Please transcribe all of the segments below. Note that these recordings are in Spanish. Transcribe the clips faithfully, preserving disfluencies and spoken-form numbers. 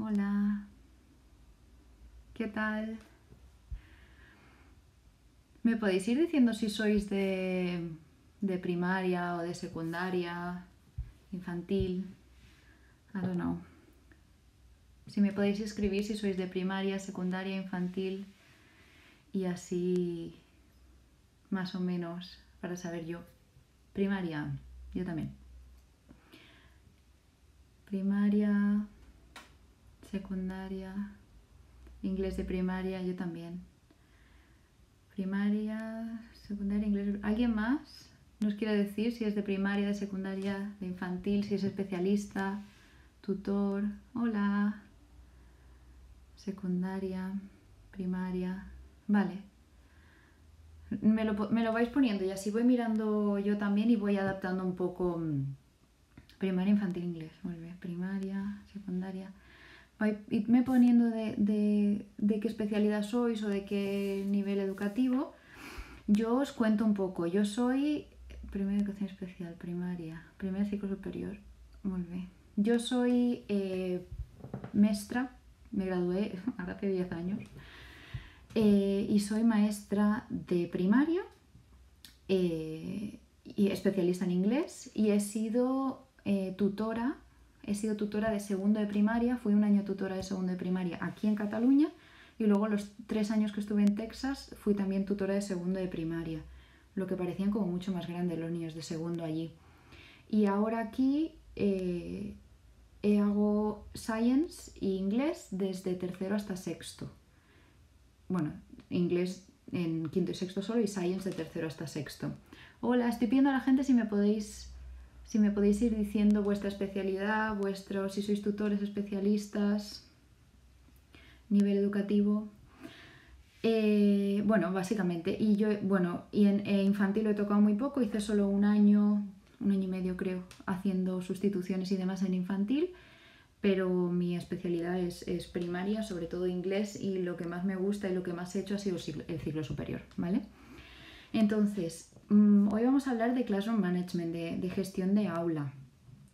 Hola, ¿qué tal? ¿Me podéis ir diciendo si sois de, de primaria o de secundaria, infantil? I don't know. Si me podéis escribir si sois de primaria, secundaria, infantil y así más o menos para saber yo. Primaria, yo también. Primaria, secundaria, inglés de primaria, yo también. Primaria, secundaria, inglés... ¿Alguien más nos quiere decir si es de primaria, de secundaria, de infantil, si es especialista, tutor? Hola. Secundaria, primaria... Vale. Me lo, me lo vais poniendo y así voy mirando yo también y voy adaptando un poco. Primaria, infantil, inglés. Muy bien. Primaria, secundaria... Irme poniendo de, de, de qué especialidad sois o de qué nivel educativo. Yo os cuento un poco. Yo soy... Primera educación especial, primaria, primer ciclo superior. Muy bien. Yo soy eh, maestra. Me gradué hace diez años eh, y soy maestra de primaria eh, y especialista en inglés y he sido eh, tutora, he sido tutora de segundo de primaria, fui un año tutora de segundo de primaria aquí en Cataluña y luego los tres años que estuve en Texas fui también tutora de segundo de primaria, lo que parecían como mucho más grandes los niños de segundo allí. Y ahora aquí... Eh, hago science e inglés desde tercero hasta sexto. Bueno, inglés en quinto y sexto solo y science de tercero hasta sexto. Hola, estoy pidiendo a la gente si me podéis, si me podéis ir diciendo vuestra especialidad, vuestro, si sois tutores, especialistas, nivel educativo. Eh, bueno, básicamente, y yo, bueno, y en eh, infantil lo he tocado muy poco, hice solo un año, un año y medio creo, haciendo sustituciones y demás en infantil, pero mi especialidad es, es primaria, sobre todo inglés, y lo que más me gusta y lo que más he hecho ha sido el ciclo superior, ¿vale? Entonces, mmm, hoy vamos a hablar de Classroom Management, de, de gestión de aula.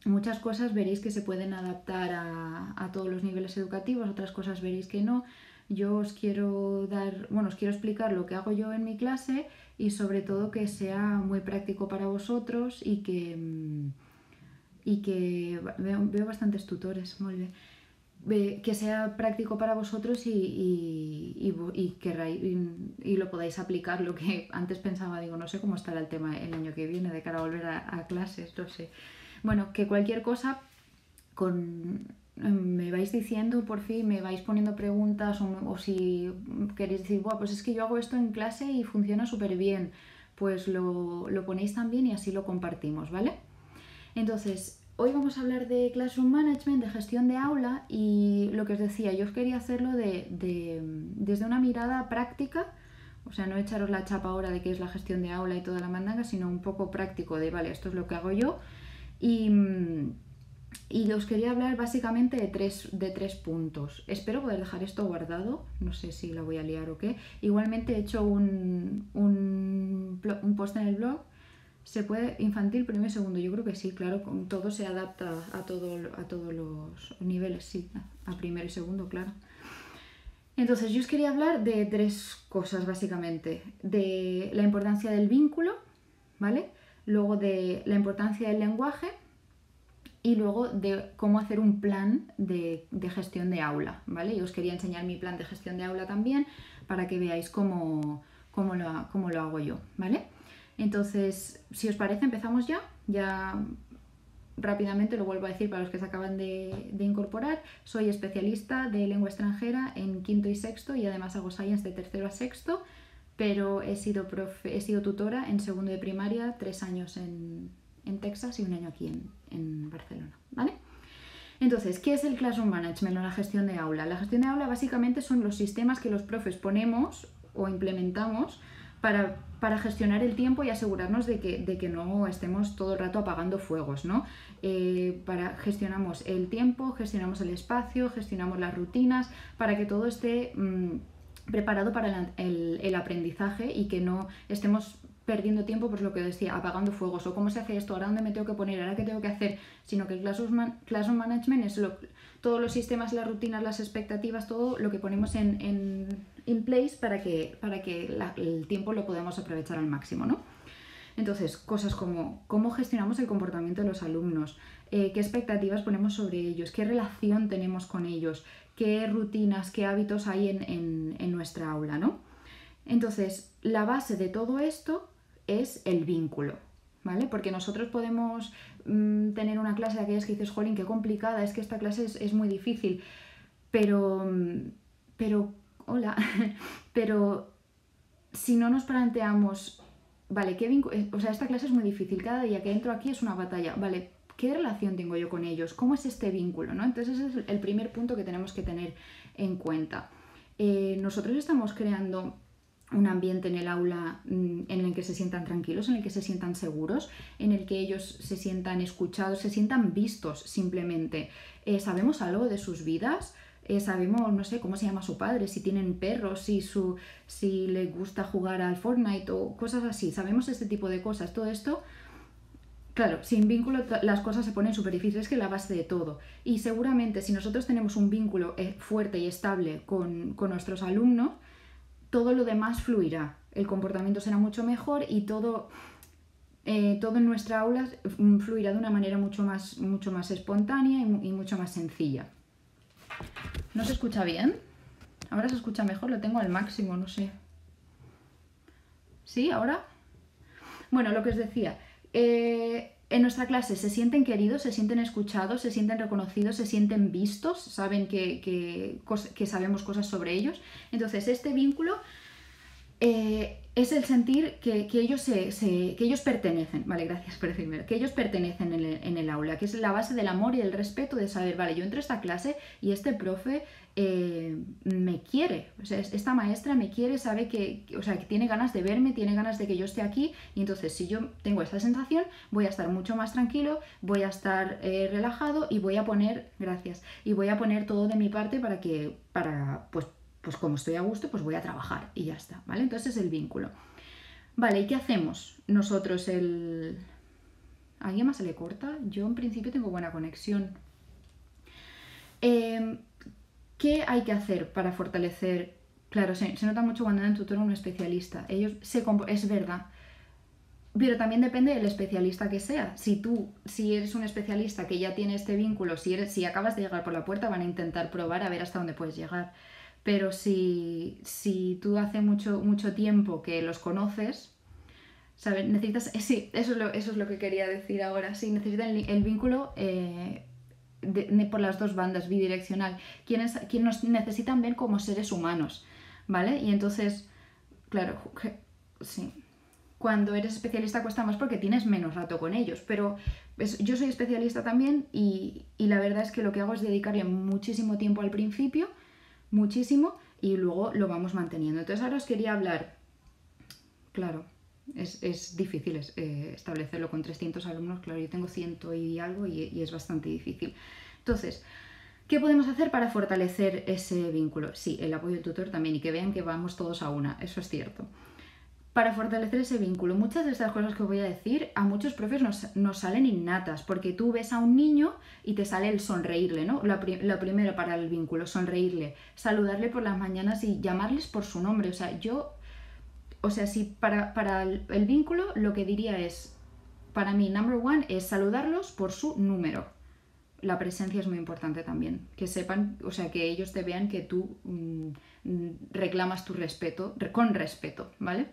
Muchas cosas veréis que se pueden adaptar a, a todos los niveles educativos, otras cosas veréis que no. Yo os quiero dar, bueno, os quiero explicar lo que hago yo en mi clase y sobre todo que sea muy práctico para vosotros y que, y que veo, veo bastantes tutores, muy bien, que sea práctico para vosotros y, y, y, y, querráis, y, y lo podáis aplicar, lo que antes pensaba, digo, no sé cómo estará el tema el año que viene de cara a volver a, a clases, no sé. Bueno, que cualquier cosa con... me vais diciendo, por fin, me vais poniendo preguntas o, o si queréis decir, buah, pues es que yo hago esto en clase y funciona súper bien, pues lo, lo ponéis también y así lo compartimos, ¿vale? Entonces, hoy vamos a hablar de Classroom Management, de gestión de aula y lo que os decía, yo os quería hacerlo de, de, desde una mirada práctica, o sea, no echaros la chapa ahora de qué es la gestión de aula y toda la mandanga, sino un poco práctico de, vale, esto es lo que hago yo y... Y os quería hablar básicamente de tres, de tres puntos. Espero poder dejar esto guardado, no sé si la voy a liar o qué. Igualmente he hecho un, un, un post en el blog. ¿Se puede infantil, primero y segundo? Yo creo que sí, claro, todo se adapta a, todo, a todos los niveles, sí, a primero y segundo, claro. Entonces yo os quería hablar de tres cosas básicamente. De la importancia del vínculo, ¿vale? Luego de la importancia del lenguaje. Y luego de cómo hacer un plan de, de gestión de aula, ¿vale? Y os quería enseñar mi plan de gestión de aula también para que veáis cómo, cómo, lo, cómo lo hago yo, ¿vale? Entonces, si os parece, empezamos ya. Ya rápidamente lo vuelvo a decir para los que se acaban de, de incorporar. Soy especialista de lengua extranjera en quinto y sexto y además hago science de tercero a sexto, pero he sido, profe, he sido tutora en segundo de primaria, tres años en... en Texas y un año aquí en, en Barcelona, ¿vale? Entonces, ¿qué es el Classroom Management o la gestión de aula? La gestión de aula básicamente son los sistemas que los profes ponemos o implementamos para, para gestionar el tiempo y asegurarnos de que, de que no estemos todo el rato apagando fuegos, ¿no? Eh, para, gestionamos el tiempo, gestionamos el espacio, gestionamos las rutinas, para que todo esté mmm, preparado para el, el, el aprendizaje y que no estemos... perdiendo tiempo, pues lo que decía, apagando fuegos, o cómo se hace esto, ahora dónde me tengo que poner, ahora qué tengo que hacer, sino que el Classroom Management es lo, todos los sistemas, las rutinas, las expectativas, todo lo que ponemos en, en in place para que, para que la, el tiempo lo podamos aprovechar al máximo, ¿no? Entonces, cosas como cómo gestionamos el comportamiento de los alumnos, eh, qué expectativas ponemos sobre ellos, qué relación tenemos con ellos, qué rutinas, qué hábitos hay en, en, en nuestra aula, ¿no? Entonces, la base de todo esto es el vínculo, ¿vale? Porque nosotros podemos mmm, tener una clase de aquellas que dices, jolín, qué complicada, es que esta clase es, es muy difícil, pero, pero, hola, pero si no nos planteamos... Vale, qué vincu- o sea, esta clase es muy difícil, cada día que entro aquí es una batalla, vale, ¿qué relación tengo yo con ellos? ¿Cómo es este vínculo? ¿No? Entonces ese es el primer punto que tenemos que tener en cuenta. Eh, nosotros estamos creando un ambiente en el aula en el que se sientan tranquilos, en el que se sientan seguros, en el que ellos se sientan escuchados, se sientan vistos simplemente. Eh, ¿Sabemos algo de sus vidas? Eh, sabemos, no sé, cómo se llama su padre, si tienen perros, si, su, si le gusta jugar al Fortnite o cosas así. Sabemos este tipo de cosas. Todo esto, claro, sin vínculo las cosas se ponen súper difíciles, es que la base de todo. Y seguramente si nosotros tenemos un vínculo fuerte y estable con, con nuestros alumnos, todo lo demás fluirá. El comportamiento será mucho mejor y todo, eh, todo en nuestra aula fluirá de una manera mucho más, mucho más espontánea y, y mucho más sencilla. ¿No se escucha bien? Ahora se escucha mejor, lo tengo al máximo, no sé. ¿Sí? ¿Ahora? Bueno, lo que os decía, eh, en nuestra clase se sienten queridos, se sienten escuchados, se sienten reconocidos, se sienten vistos, saben que, que, que sabemos cosas sobre ellos. Entonces, este vínculo eh, es el sentir que, que, ellos se, se, que ellos pertenecen, vale, gracias por decirme, que ellos pertenecen en el, en el aula, que es la base del amor y del respeto de saber, vale, yo entro a esta clase y este profe eh, me quiere, o sea, esta maestra me quiere, sabe que, o sea, que tiene ganas de verme, tiene ganas de que yo esté aquí, y entonces si yo tengo esta sensación voy a estar mucho más tranquilo, voy a estar eh, relajado y voy a poner, gracias, y voy a poner todo de mi parte para que, para, pues, pues como estoy a gusto, pues voy a trabajar y ya está, ¿vale? Entonces es el vínculo. Vale, ¿y qué hacemos? Nosotros el... ¿A alguien más se le corta? Yo en principio tengo buena conexión. Eh, ¿Qué hay que hacer para fortalecer? Claro, se, se nota mucho cuando un tutor o un especialista. Ellos se comp- es verdad. Pero también depende del especialista que sea. Si tú, si eres un especialista que ya tiene este vínculo, si, eres, si acabas de llegar por la puerta, van a intentar probar a ver hasta dónde puedes llegar. Pero si, si tú hace mucho, mucho tiempo que los conoces, ¿sabes? Necesitas, sí, eso es, lo, eso es lo que quería decir ahora, sí, necesitan el, el vínculo eh, de, de, por las dos bandas, bidireccional, quienes, quienes nos necesitan ver como seres humanos, ¿vale? Y entonces, claro, que, sí, cuando eres especialista cuesta más porque tienes menos rato con ellos, pero pues, yo soy especialista también y, y la verdad es que lo que hago es dedicarle muchísimo tiempo al principio, muchísimo, y luego lo vamos manteniendo. Entonces ahora os quería hablar, claro, es, es difícil es, eh, establecerlo con trescientos alumnos, claro, yo tengo cien y algo y, y es bastante difícil. Entonces, ¿qué podemos hacer para fortalecer ese vínculo? Sí, el apoyo del tutor también, y que vean que vamos todos a una, eso es cierto. Para fortalecer ese vínculo, muchas de estas cosas que os voy a decir, a muchos profes nos, nos salen innatas, porque tú ves a un niño y te sale el sonreírle, ¿no? Lo, lo primero para el vínculo, sonreírle, saludarle por las mañanas y llamarles por su nombre. O sea, yo, o sea, si para, para el, el vínculo lo que diría es, para mí, number one, es saludarlos por su número. La presencia es muy importante también, que sepan, o sea, que ellos te vean que tú mmm, reclamas tu respeto, con respeto, ¿vale?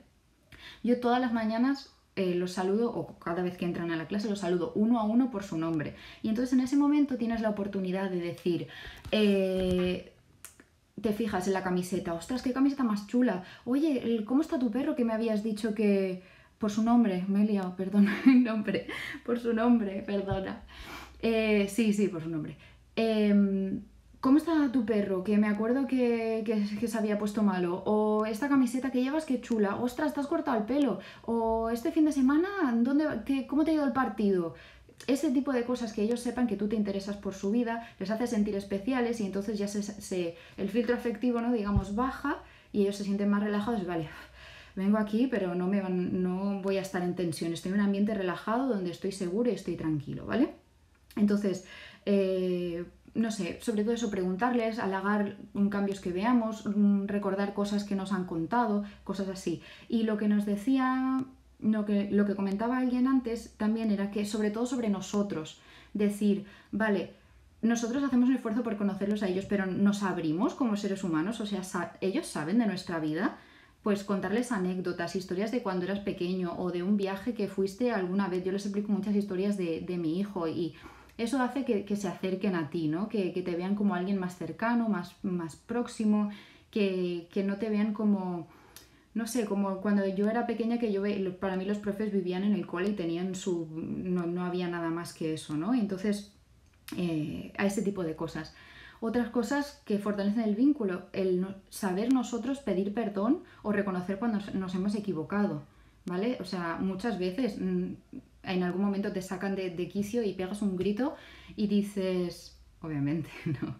Yo todas las mañanas eh, los saludo, o cada vez que entran a la clase los saludo uno a uno por su nombre. Y entonces en ese momento tienes la oportunidad de decir, eh, te fijas en la camiseta, ostras, qué camiseta más chula, oye, ¿cómo está tu perro que me habías dicho que... Por su nombre, me he liado, perdona, el nombre, por su nombre, perdona. Eh, sí, sí, por su nombre. Eh, ¿Cómo está tu perro? Que me acuerdo que, que, que se había puesto malo. O esta camiseta que llevas, qué chula. Ostras, te has cortado el pelo. O este fin de semana, ¿dónde, qué, ¿cómo te ha ido el partido? Ese tipo de cosas que ellos sepan que tú te interesas por su vida, les hace sentir especiales y entonces ya se, se, el filtro afectivo, ¿no? Digamos, baja y ellos se sienten más relajados. Vale, vengo aquí, pero no, me van, no voy a estar en tensión. Estoy en un ambiente relajado donde estoy seguro y estoy tranquilo, ¿vale? Entonces... Eh, no sé, sobre todo eso, preguntarles, halagar cambios que veamos, recordar cosas que nos han contado, cosas así. Y lo que nos decía, lo que, lo que comentaba alguien antes también era que, sobre todo sobre nosotros, decir, vale, nosotros hacemos un esfuerzo por conocerlos a ellos, pero nos abrimos como seres humanos, o sea, sa- ellos saben de nuestra vida, pues contarles anécdotas, historias de cuando eras pequeño o de un viaje que fuiste alguna vez. Yo les explico muchas historias de, de mi hijo y eso hace que, que se acerquen a ti, ¿no? Que, que te vean como alguien más cercano, más, más próximo, que, que no te vean como, no sé, como cuando yo era pequeña, que yo, para mí los profes vivían en el cole y tenían su, no, no había nada más que eso, ¿no? Entonces, eh, a ese tipo de cosas. Otras cosas que fortalecen el vínculo, el saber nosotros pedir perdón o reconocer cuando nos hemos equivocado, ¿vale? O sea, muchas veces en algún momento te sacan de, de quicio y pegas un grito y dices, obviamente, ¿no?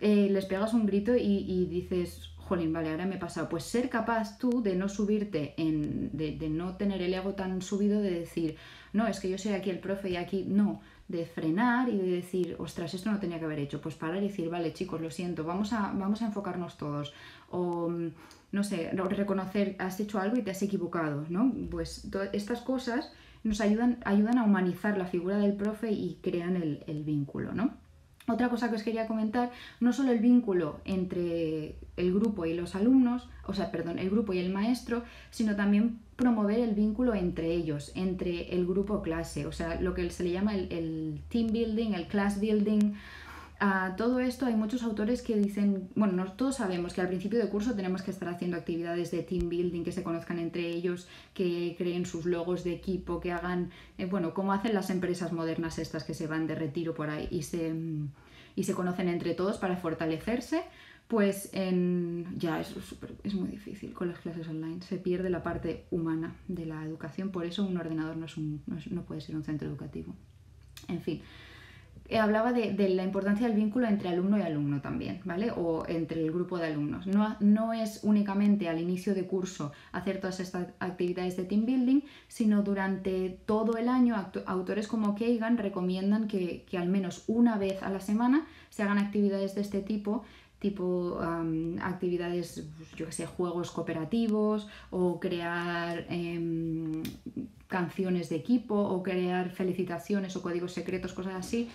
Eh, les pegas un grito y, y dices, jolín, vale, ahora me he pasado. Pues ser capaz tú de no subirte, en, de, de no tener el ego tan subido de decir, no, es que yo soy aquí el profe y aquí no. De frenar y de decir, ostras, esto no tenía que haber hecho, pues parar y decir, vale chicos, lo siento, vamos a, vamos a enfocarnos todos, o no sé, reconocer, has hecho algo y te has equivocado, ¿no? Pues todas estas cosas nos ayudan, ayudan a humanizar la figura del profe y crean el, el vínculo, ¿no? Otra cosa que os quería comentar, no solo el vínculo entre el grupo y los alumnos, o sea, perdón, el grupo y el maestro, sino también promover el vínculo entre ellos, entre el grupo clase, o sea, lo que se le llama el, el team building, el class building. Uh, todo esto hay muchos autores que dicen, bueno, no, todos sabemos que al principio de curso tenemos que estar haciendo actividades de team building, que se conozcan entre ellos, que creen sus logos de equipo, que hagan, eh, bueno, como hacen las empresas modernas estas que se van de retiro por ahí y se, y se conocen entre todos para fortalecerse. Pues en, ya eso es, super, es muy difícil con las clases online, se pierde la parte humana de la educación, por eso un ordenador no, es un, no, es, no puede ser un centro educativo. En fin. Hablaba de, de la importancia del vínculo entre alumno y alumno también, ¿vale? O entre el grupo de alumnos. No, no es únicamente al inicio de curso hacer todas estas actividades de team building, sino durante todo el año autores como Kagan recomiendan que, que al menos una vez a la semana se hagan actividades de este tipo, tipo um, actividades, yo que sé, juegos cooperativos o crear eh, canciones de equipo o crear felicitaciones o códigos secretos, cosas así.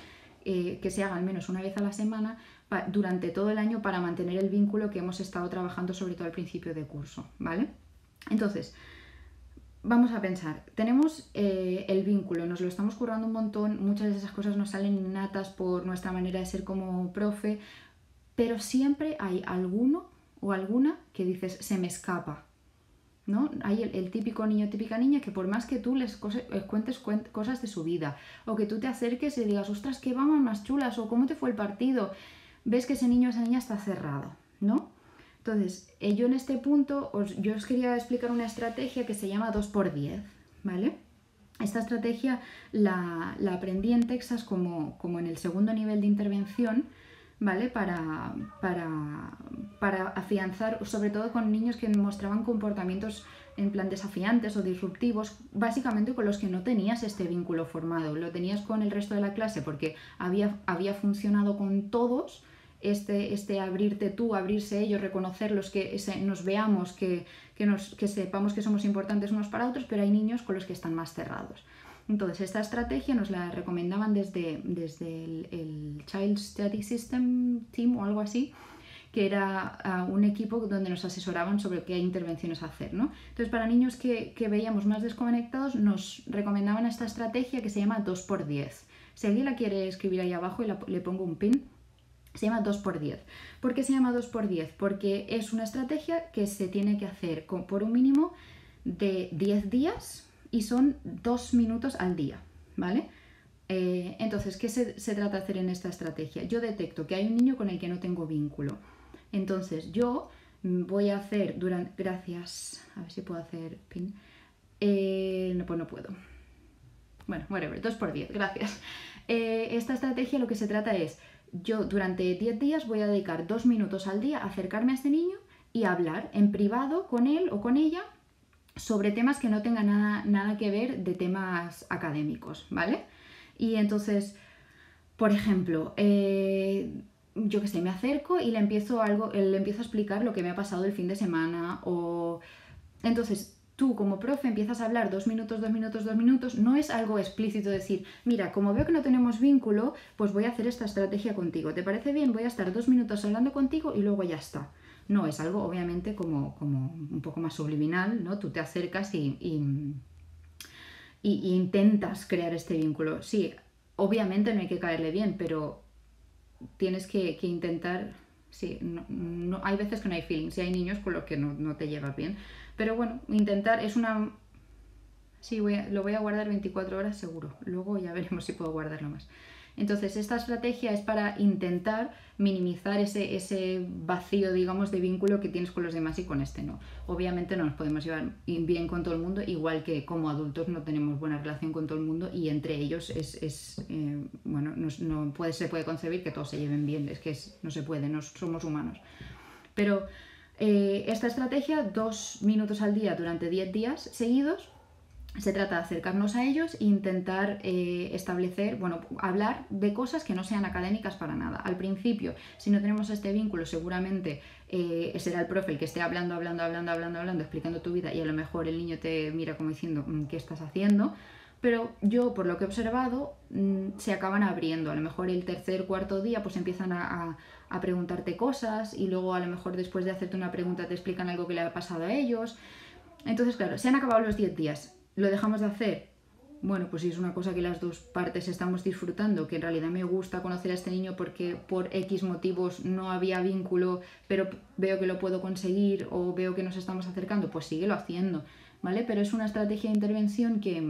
Eh, que se haga al menos una vez a la semana durante todo el año para mantener el vínculo que hemos estado trabajando sobre todo al principio de curso, ¿vale? Entonces, vamos a pensar, tenemos eh, el vínculo, nos lo estamos currando un montón, muchas de esas cosas nos salen innatas por nuestra manera de ser como profe, pero siempre hay alguno o alguna que dices, se me escapa, ¿no? Hay el, el típico niño, típica niña que por más que tú les, cose, les cuentes cuen, cosas de su vida, o que tú te acerques y digas, ostras, qué vamos más chulas, o cómo te fue el partido, ves que ese niño o esa niña está cerrado, ¿no? Entonces, eh, yo en este punto, os, yo os quería explicar una estrategia que se llama dos por diez, ¿vale? Esta estrategia la, la aprendí en Texas como, como en el segundo nivel de intervención, ¿vale? Para, para, para afianzar, sobre todo con niños que mostraban comportamientos en plan desafiantes o disruptivos, básicamente con los que no tenías este vínculo formado, lo tenías con el resto de la clase porque había, había funcionado con todos, este, este abrirte tú, abrirse ellos, reconocerlos, que se, nos veamos, que, que, nos, que sepamos que somos importantes unos para otros, pero hay niños con los que están más cerrados. Entonces, esta estrategia nos la recomendaban desde, desde el, el Child Study System Team o algo así, que era uh, un equipo donde nos asesoraban sobre qué intervenciones hacer, ¿no? Entonces, para niños que, que veíamos más desconectados, nos recomendaban esta estrategia que se llama dos por diez. Si alguien la quiere escribir ahí abajo y la, le pongo un pin, se llama dos por diez. ¿Por qué se llama dos por diez? Porque es una estrategia que se tiene que hacer con, por un mínimo de diez días, y son dos minutos al día, ¿vale? Eh, entonces, ¿qué se, se trata de hacer en esta estrategia? Yo detecto que hay un niño con el que no tengo vínculo. Entonces, yo voy a hacer durante... Gracias. A ver si puedo hacer pin. Eh, no, pues no puedo. Bueno, whatever. dos por diez. Gracias. Eh, esta estrategia lo que se trata es... Yo durante diez días voy a dedicar dos minutos al día a acercarme a este niño y a hablar en privado con él o con ella sobre temas que no tengan nada, nada que ver de temas académicos, ¿vale? Y entonces, Por ejemplo, eh, yo que sé, me acerco y le empiezo, algo, le empiezo a explicar lo que me ha pasado el fin de semana, o... Entonces, tú como profe empiezas a hablar dos minutos, dos minutos, dos minutos, no es algo explícito decir, mira, como veo que no tenemos vínculo, pues voy a hacer esta estrategia contigo, ¿te parece bien? Voy a estar dos minutos hablando contigo y luego ya está. No, es algo obviamente como, como un poco más subliminal, ¿no? Tú te acercas y, y, y, y intentas crear este vínculo. Sí, obviamente no hay que caerle bien, pero tienes que, que intentar... Sí, no, no, hay veces que no hay feeling, sí hay niños con los que no, no te llevas bien. Pero bueno, intentar es una... Sí, voy a, lo voy a guardar veinticuatro horas seguro, luego ya veremos si puedo guardarlo más. Entonces, esta estrategia es para intentar minimizar ese, ese vacío, digamos, de vínculo que tienes con los demás y con este no. Obviamente no nos podemos llevar bien con todo el mundo, igual que como adultos no tenemos buena relación con todo el mundo y entre ellos es, es eh, bueno, no, no puede, se puede concebir que todos se lleven bien, es que es, no se puede, no somos humanos. Pero eh, esta estrategia, dos minutos al día durante diez días seguidos, se trata de acercarnos a ellos e intentar eh, establecer, bueno, hablar de cosas que no sean académicas para nada. Al principio, si no tenemos este vínculo, seguramente eh, será el profe el que esté hablando, hablando, hablando, hablando, hablando, explicando tu vida y a lo mejor el niño te mira como diciendo, ¿qué estás haciendo? Pero yo, por lo que he observado, se acaban abriendo. A lo mejor el tercer, cuarto día, pues empiezan a, a, a preguntarte cosas y luego a lo mejor después de hacerte una pregunta te explican algo que le ha pasado a ellos. Entonces, claro, se han acabado los diez días. ¿Lo dejamos de hacer? Bueno, pues si es una cosa que las dos partes estamos disfrutando, que en realidad me gusta conocer a este niño porque por X motivos no había vínculo, pero veo que lo puedo conseguir o veo que nos estamos acercando, pues síguelo haciendo, ¿vale? Pero es una estrategia de intervención que,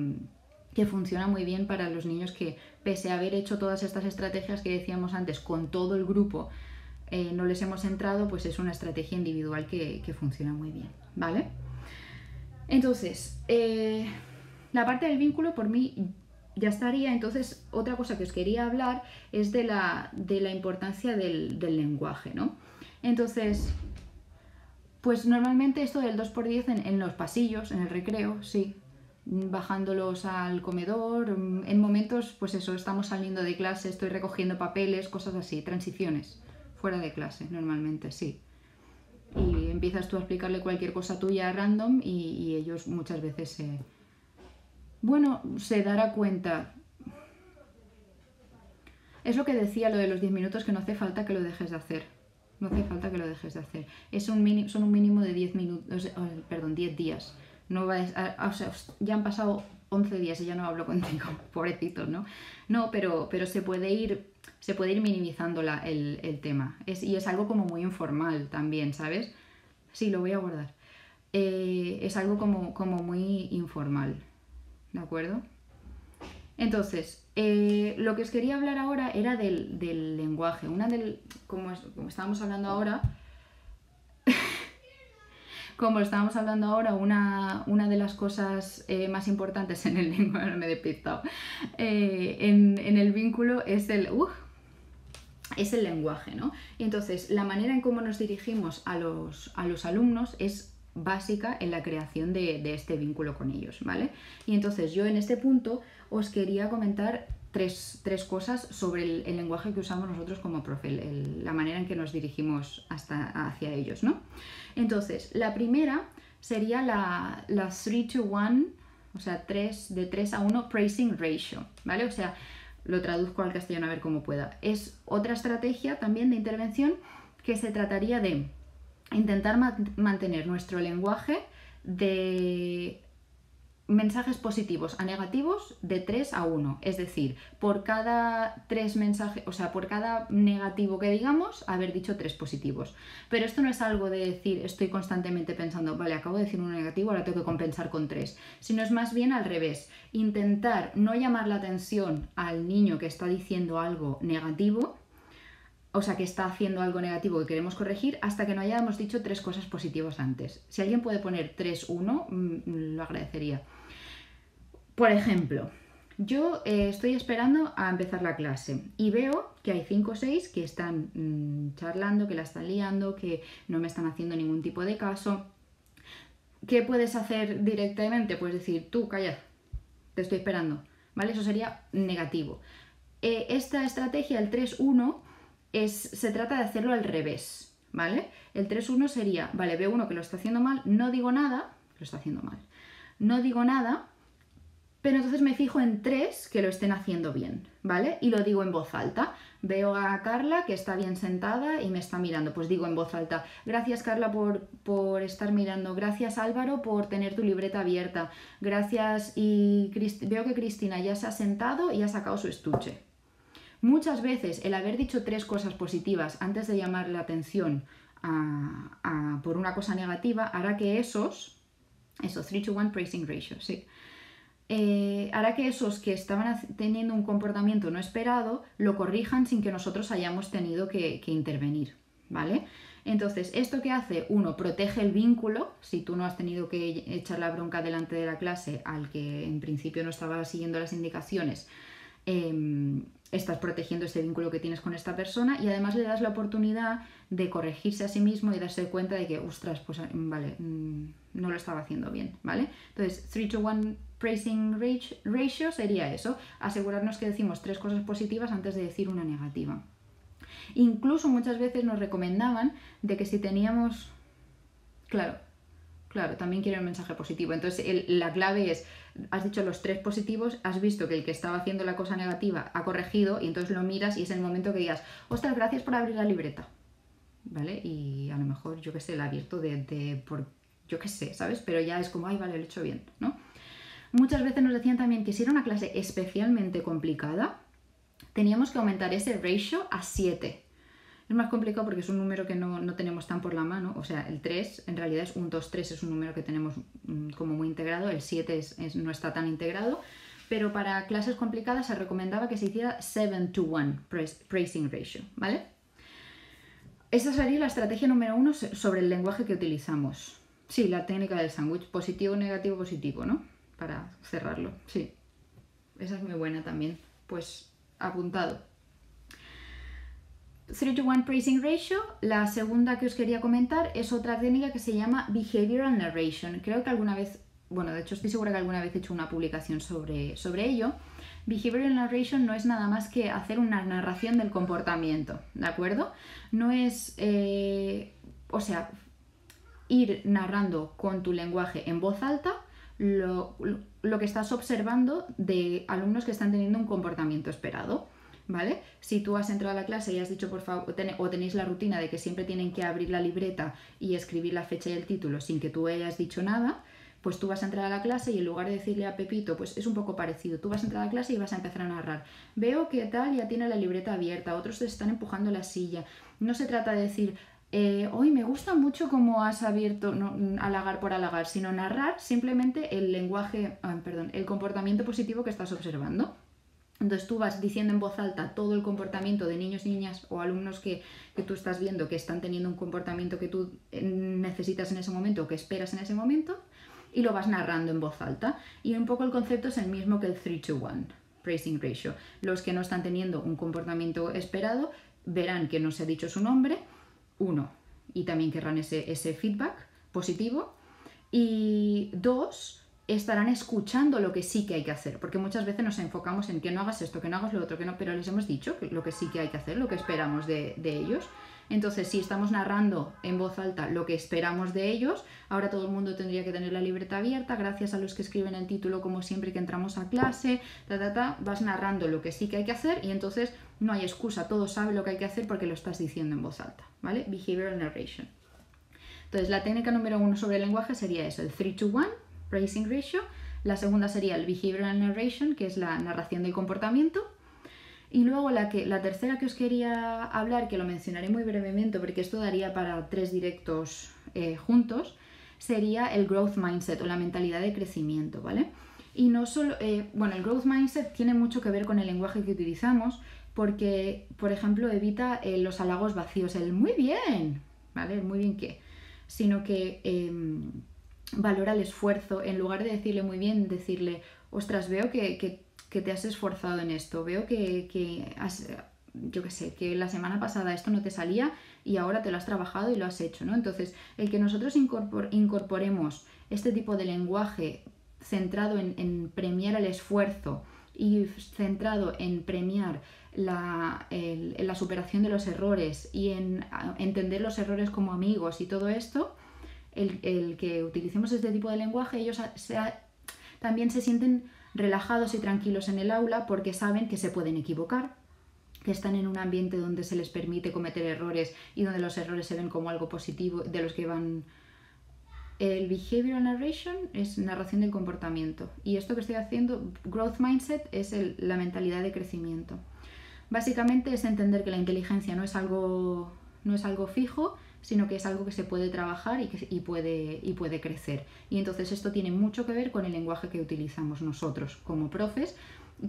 que funciona muy bien para los niños que, pese a haber hecho todas estas estrategias que decíamos antes con todo el grupo, eh, no les hemos entrado, pues es una estrategia individual que, que funciona muy bien, ¿vale? Entonces, eh, la parte del vínculo por mí ya estaría. Entonces, otra cosa que os quería hablar es de la, de la importancia del, del lenguaje, ¿no? Entonces, pues normalmente esto del dos por diez en, en los pasillos, en el recreo, sí, bajándolos al comedor, en momentos, pues eso, estamos saliendo de clase, estoy recogiendo papeles, cosas así, transiciones, fuera de clase normalmente, sí. Y empiezas tú a explicarle cualquier cosa tuya random y, y ellos muchas veces se... Bueno, se dará cuenta. Es lo que decía lo de los diez minutos, que no hace falta que lo dejes de hacer. No hace falta que lo dejes de hacer. Es un mínimo, son un mínimo de diez minutos, perdón, diez días. No va a, o sea, ya han pasado once días y ya no hablo contigo, pobrecitos, ¿no? No, pero, pero se puede ir... se puede ir minimizando la, el, el tema. Es, y es algo como muy informal también, ¿sabes? Sí, lo voy a guardar. Eh, es algo como, como muy informal, ¿de acuerdo? Entonces, eh, lo que os quería hablar ahora era del, del lenguaje. Una del, como, como estábamos hablando ahora, como estábamos hablando ahora, una, una de las cosas eh, más importantes en el lenguaje, bueno, me he despistado, eh, en, en el vínculo es el... Uh, es el lenguaje, ¿no? Y entonces, la manera en cómo nos dirigimos a los, a los alumnos es básica en la creación de, de este vínculo con ellos, ¿vale? Y entonces, yo en este punto os quería comentar tres, tres cosas sobre el, el lenguaje que usamos nosotros como profe, el, el, la manera en que nos dirigimos hasta, hacia ellos, ¿no? Entonces, la primera sería la, la three to one, o sea, tres de tres a uno praising ratio, ¿vale? O sea, lo traduzco al castellano a ver cómo pueda. Es otra estrategia también de intervención que se trataría de intentar ma- mantener nuestro lenguaje de mensajes positivos a negativos de tres a uno. Es decir, por cada tres mensajes, o sea, por cada negativo que digamos, haber dicho tres positivos. Pero esto no es algo de decir, estoy constantemente pensando, vale, acabo de decir un negativo, ahora tengo que compensar con tres. Sino es más bien al revés. Intentar no llamar la atención al niño que está diciendo algo negativo, o sea, que está haciendo algo negativo que queremos corregir, hasta que no hayamos dicho tres cosas positivas antes. Si alguien puede poner tres uno, lo agradecería. Por ejemplo, yo eh, estoy esperando a empezar la clase y veo que hay cinco o seis que están mmm, charlando, que la están liando, que no me están haciendo ningún tipo de caso. ¿Qué puedes hacer directamente? Pues decir, tú, calla, te estoy esperando, ¿vale? Eso sería negativo. Eh, esta estrategia, el tres uno, es, se trata de hacerlo al revés, ¿vale? El tres uno sería, vale, veo uno que lo está haciendo mal, no digo nada, lo está haciendo mal, no digo nada, pero entonces me fijo en tres que lo estén haciendo bien, ¿vale? Y lo digo en voz alta. Veo a Carla que está bien sentada y me está mirando, pues digo en voz alta, gracias Carla por, por estar mirando, gracias Álvaro por tener tu libreta abierta, gracias, y Crist- veo que Cristina ya se ha sentado y ha sacado su estuche. Muchas veces el haber dicho tres cosas positivas antes de llamar la atención a, a, por una cosa negativa hará que esos, esos three to one praising ratio, sí, Eh, hará que esos que estaban teniendo un comportamiento no esperado lo corrijan sin que nosotros hayamos tenido que, que intervenir, ¿vale? Entonces, ¿esto qué hace? Uno, protege el vínculo. Si tú no has tenido que echar la bronca delante de la clase al que en principio no estaba siguiendo las indicaciones, eh, estás protegiendo ese vínculo que tienes con esta persona, y además le das la oportunidad de corregirse a sí mismo y darse cuenta de que, ostras, pues vale, no lo estaba haciendo bien, ¿vale? Entonces, three to one praising ratio sería eso, asegurarnos que decimos tres cosas positivas antes de decir una negativa. Incluso muchas veces nos recomendaban de que si teníamos... Claro, claro, también quiero un mensaje positivo. Entonces el, la clave es, has dicho los tres positivos, has visto que el que estaba haciendo la cosa negativa ha corregido, y entonces lo miras y es el momento que digas, ostras, gracias por abrir la libreta, ¿vale? Y a lo mejor, yo qué sé, la abierto de... de por, yo qué sé, ¿sabes? Pero ya es como, ay, vale, lo he hecho bien, ¿no? Muchas veces nos decían también que si era una clase especialmente complicada, teníamos que aumentar ese ratio a siete. Es más complicado porque es un número que no, no tenemos tan por la mano, o sea, el tres en realidad es uno, dos, tres, es un número que tenemos como muy integrado, el siete es, es, no está tan integrado, pero para clases complicadas se recomendaba que se hiciera seven to one praising ratio, ¿vale? Esa sería la estrategia número uno sobre el lenguaje que utilizamos. Sí, la técnica del sándwich, positivo, negativo, positivo, ¿no? Para cerrarlo, sí. Esa es muy buena también. Pues apuntado. three to one praising ratio. La segunda que os quería comentar es otra técnica que se llama behavioral narration. Creo que alguna vez, bueno, de hecho estoy segura que alguna vez he hecho una publicación sobre, sobre ello. Behavioral narration no es nada más que hacer una narración del comportamiento, ¿de acuerdo? No es, eh, o sea, ir narrando con tu lenguaje en voz alta Lo, lo que estás observando de alumnos que están teniendo un comportamiento esperado, ¿vale? Si tú has entrado a la clase y has dicho, por favor, ten, o tenéis la rutina de que siempre tienen que abrir la libreta y escribir la fecha y el título sin que tú hayas dicho nada, pues tú vas a entrar a la clase y en lugar de decirle a Pepito, pues es un poco parecido, tú vas a entrar a la clase y vas a empezar a narrar. Veo que tal ya tiene la libreta abierta, otros se están empujando la silla. No se trata de decir... Eh, hoy me gusta mucho cómo has abierto, no halagar por halagar, sino narrar simplemente el lenguaje, ah, perdón, el comportamiento positivo que estás observando. Entonces tú vas diciendo en voz alta todo el comportamiento de niños, niñas o alumnos que, que tú estás viendo que están teniendo un comportamiento que tú necesitas en ese momento o que esperas en ese momento, y lo vas narrando en voz alta. Y un poco el concepto es el mismo que el three to one praising ratio. Los que no están teniendo un comportamiento esperado verán que no se ha dicho su nombre, uno, y también querrán ese, ese feedback positivo, y dos, estarán escuchando lo que sí que hay que hacer, porque muchas veces nos enfocamos en que no hagas esto, que no hagas lo otro, que no, pero les hemos dicho lo que sí que hay que hacer, lo que esperamos de, de ellos. Entonces, si estamos narrando en voz alta lo que esperamos de ellos, ahora todo el mundo tendría que tener la libreta abierta, gracias a los que escriben el título como siempre que entramos a clase, ta, ta, ta, vas narrando lo que sí que hay que hacer y entonces no hay excusa, todo sabe lo que hay que hacer porque lo estás diciendo en voz alta, ¿vale? Behavioral narration. Entonces, la técnica número uno sobre el lenguaje sería eso, el three to one, praising ratio. La segunda sería el behavioral narration, que es la narración del comportamiento. Y luego la, que, la tercera que os quería hablar, que lo mencionaré muy brevemente porque esto daría para tres directos eh, juntos, sería el growth mindset o la mentalidad de crecimiento, ¿vale? Y no solo, eh, bueno, el growth mindset tiene mucho que ver con el lenguaje que utilizamos porque, por ejemplo, evita eh, los halagos vacíos, el muy bien, ¿vale? El muy bien qué, sino que eh, valora el esfuerzo, en lugar de decirle muy bien, decirle, ostras, veo que... que que te has esforzado en esto, veo que, que has, yo qué sé, que la semana pasada esto no te salía y ahora te lo has trabajado y lo has hecho, ¿no? Entonces, el que nosotros incorpor, incorporemos este tipo de lenguaje centrado en, en premiar el esfuerzo y centrado en premiar la, el, la superación de los errores y en entender los errores como amigos y todo esto, el, el que utilicemos este tipo de lenguaje, ellos a, se a, también se sienten relajados y tranquilos en el aula porque saben que se pueden equivocar, que están en un ambiente donde se les permite cometer errores y donde los errores se ven como algo positivo de los que van... El behavioral narration es narración del comportamiento y esto que estoy haciendo, growth mindset, es el, la mentalidad de crecimiento. Básicamente es entender que la inteligencia no es algo, no es algo fijo, sino que es algo que se puede trabajar y, que, y, puede, y puede crecer. Y entonces esto tiene mucho que ver con el lenguaje que utilizamos nosotros como profes,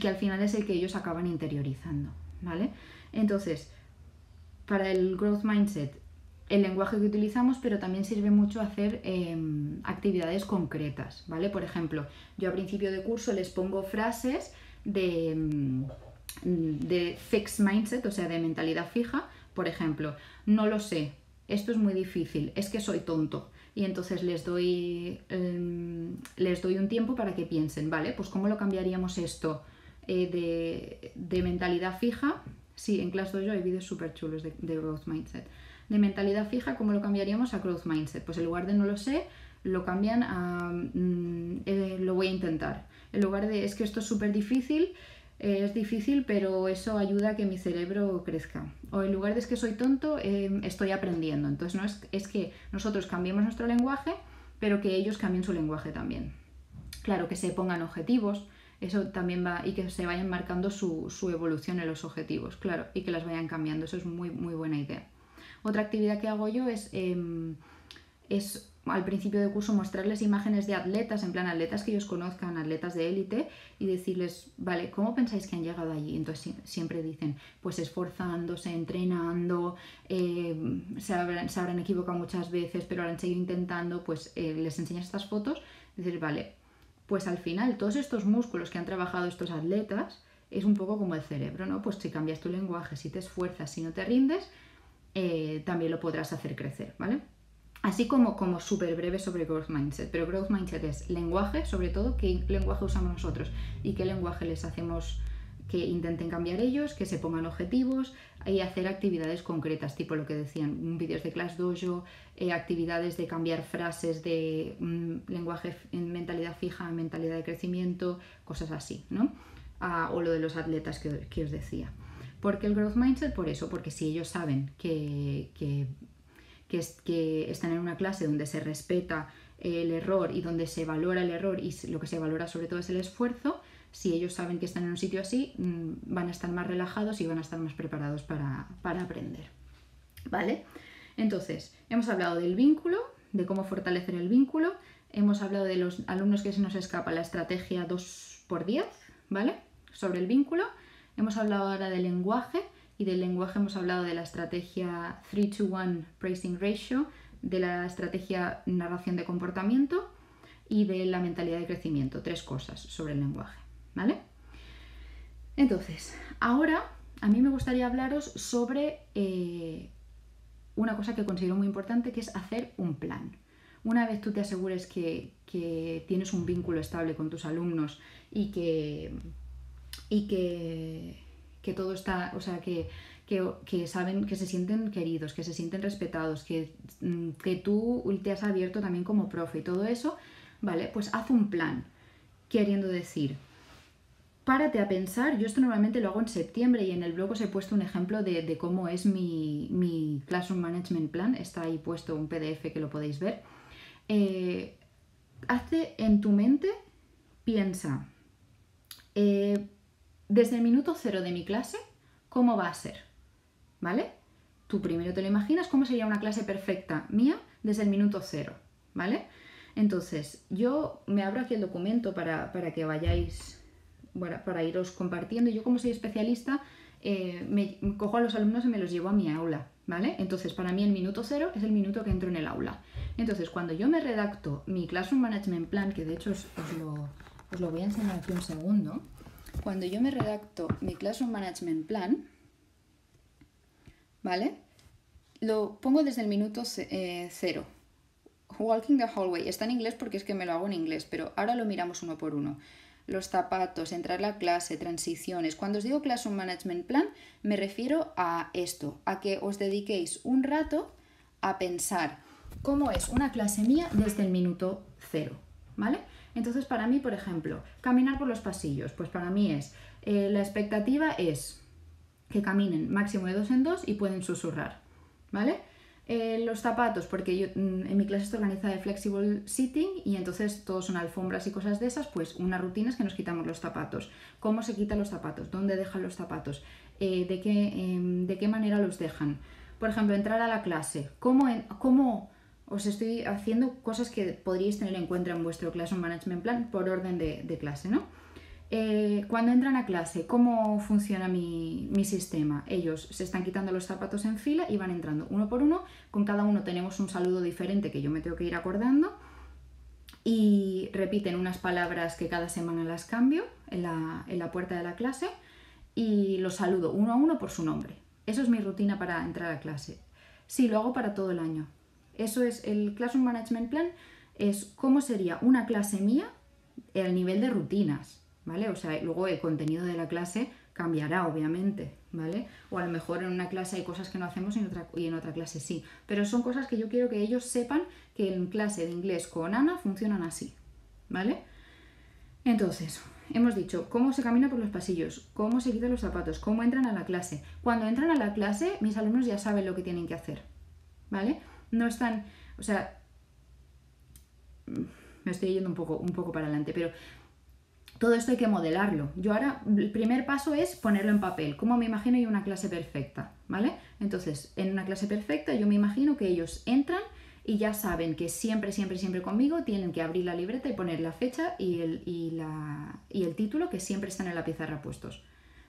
que al final es el que ellos acaban interiorizando, ¿vale? Entonces, para el growth mindset, el lenguaje que utilizamos, pero también sirve mucho hacer eh, actividades concretas, ¿vale? Por ejemplo, yo a principio de curso les pongo frases de, de fixed mindset, o sea, de mentalidad fija. Por ejemplo, no lo sé, esto es muy difícil, es que soy tonto. Y entonces les doy, eh, les doy un tiempo para que piensen, ¿vale? Pues ¿cómo lo cambiaríamos esto eh, de, de mentalidad fija? Sí, en Class Dojo hay vídeos súper chulos de, de growth mindset. De mentalidad fija, ¿cómo lo cambiaríamos a growth mindset? Pues en lugar de no lo sé, lo cambian a mm, eh, lo voy a intentar. En lugar de es que esto es súper difícil, eh, es difícil, pero eso ayuda a que mi cerebro crezca. O en lugar de es que soy tonto, eh, estoy aprendiendo. Entonces no es, es que nosotros cambiemos nuestro lenguaje, pero que ellos cambien su lenguaje también. Claro, que se pongan objetivos, eso también va, y que se vayan marcando su, su evolución en los objetivos, claro, y que las vayan cambiando. Eso es muy, muy buena idea. Otra actividad que hago yo es, eh, es al principio de curso mostrarles imágenes de atletas, en plan atletas que ellos conozcan, atletas de élite, y decirles, vale, ¿cómo pensáis que han llegado allí? Entonces siempre dicen, pues esforzándose, entrenando, eh, se, habrán, se habrán equivocado muchas veces, pero habrán seguido intentando, pues eh, les enseñas estas fotos, y dices, vale, pues al final todos estos músculos que han trabajado estos atletas es un poco como el cerebro, ¿no? Pues si cambias tu lenguaje, si te esfuerzas, si no te rindes, Eh, también lo podrás hacer crecer, ¿vale? Así como, como súper breve sobre growth mindset, pero growth mindset es lenguaje, sobre todo, qué lenguaje usamos nosotros y qué lenguaje les hacemos que intenten cambiar ellos, que se pongan objetivos y hacer actividades concretas, tipo lo que decían, vídeos de Class Dojo, eh, actividades de cambiar frases de mm, lenguaje en mentalidad fija, en mentalidad de crecimiento, cosas así, ¿no? Ah, o lo de los atletas que, que os decía. ¿Por qué el growth mindset? Por eso, porque si ellos saben que, que, que, es, que están en una clase donde se respeta el error y donde se valora el error y lo que se valora sobre todo es el esfuerzo, si ellos saben que están en un sitio así, van a estar más relajados y van a estar más preparados para, para aprender, ¿vale? Entonces, hemos hablado del vínculo, de cómo fortalecer el vínculo, hemos hablado de los alumnos que se nos escapa la estrategia dos por diez, ¿vale? Sobre el vínculo. Hemos hablado ahora del lenguaje y del lenguaje hemos hablado de la estrategia three to one Praising Ratio, de la estrategia narración de comportamiento y de la mentalidad de crecimiento, tres cosas sobre el lenguaje, ¿vale? Entonces, ahora a mí me gustaría hablaros sobre eh, una cosa que considero muy importante, que es hacer un plan. Una vez tú te asegures que, que tienes un vínculo estable con tus alumnos y que... y que, que todo está, o sea, que, que, que saben, que se sienten queridos, que se sienten respetados, que, que tú te has abierto también como profe y todo eso, ¿vale? Pues haz un plan, queriendo decir, párate a pensar, yo esto normalmente lo hago en septiembre y en el blog os he puesto un ejemplo de, de cómo es mi, mi Classroom Management Plan, está ahí puesto un P D F que lo podéis ver. Eh, hazte en tu mente, piensa, eh, desde el minuto cero de mi clase, ¿cómo va a ser? ¿Vale? Tú primero te lo imaginas, ¿cómo sería una clase perfecta mía desde el minuto cero? ¿Vale? Entonces, yo me abro aquí el documento para, para que vayáis, bueno, para iros compartiendo. Yo como soy especialista, eh, me, me cojo a los alumnos y me los llevo a mi aula, ¿vale? Entonces, para mí el minuto cero es el minuto que entro en el aula. Entonces, cuando yo me redacto mi Classroom Management Plan, que de hecho os, os, lo, os lo voy a enseñar aquí un segundo, cuando yo me redacto mi Classroom Management Plan, ¿vale? Lo pongo desde el minuto eh, cero. Walking the hallway. Está en inglés porque es que me lo hago en inglés, pero ahora lo miramos uno por uno. los zapatos, entrar a la clase, transiciones. Cuando os digo Classroom Management Plan, me refiero a esto, a que os dediquéis un rato a pensar cómo es una clase mía desde el minuto cero, ¿vale? Entonces, para mí, por ejemplo, caminar por los pasillos, pues para mí es, eh, la expectativa es que caminen máximo de dos en dos y pueden susurrar, ¿vale? Eh, los zapatos, porque yo, en mi clase está organizada de flexible sitting y entonces todos son alfombras y cosas de esas, pues una rutina es que nos quitamos los zapatos. ¿Cómo se quitan los zapatos? ¿Dónde dejan los zapatos? Eh, de, qué, eh, ¿De qué manera los dejan? Por ejemplo, entrar a la clase. ¿Cómo, en, cómo os estoy haciendo cosas que podríais tener en cuenta en vuestro Classroom Management Plan por orden de, de clase, ¿no? Eh, cuando entran a clase, ¿cómo funciona mi, mi sistema? Ellos se están quitando los zapatos en fila y van entrando uno por uno. Con cada uno tenemos un saludo diferente que yo me tengo que ir acordando. Y repiten unas palabras que cada semana las cambio en la, en la puerta de la clase. Y los saludo uno a uno por su nombre. Eso es mi rutina para entrar a clase. Sí, lo hago para todo el año. Eso es el Classroom Management Plan. Es cómo sería una clase mía al nivel de rutinas. ¿Vale? O sea, luego el contenido de la clase cambiará, obviamente, ¿vale? O a lo mejor en una clase hay cosas que no hacemos y en otra, y en otra clase sí. Pero son cosas que yo quiero que ellos sepan que en clase de inglés con Ana funcionan así, ¿vale? Entonces, hemos dicho cómo se camina por los pasillos, cómo se quitan los zapatos, cómo entran a la clase. Cuando entran a la clase, mis alumnos ya saben lo que tienen que hacer, ¿vale? No están... O sea... Me estoy yendo un poco, un poco para adelante, pero... Todo esto hay que modelarlo. Yo ahora, el primer paso es ponerlo en papel. ¿Cómo me imagino yo una clase perfecta? ¿Vale? Entonces, en una clase perfecta yo me imagino que ellos entran y ya saben que siempre, siempre, siempre conmigo tienen que abrir la libreta y poner la fecha y el, y la, y el título que siempre están en la pizarra puestos.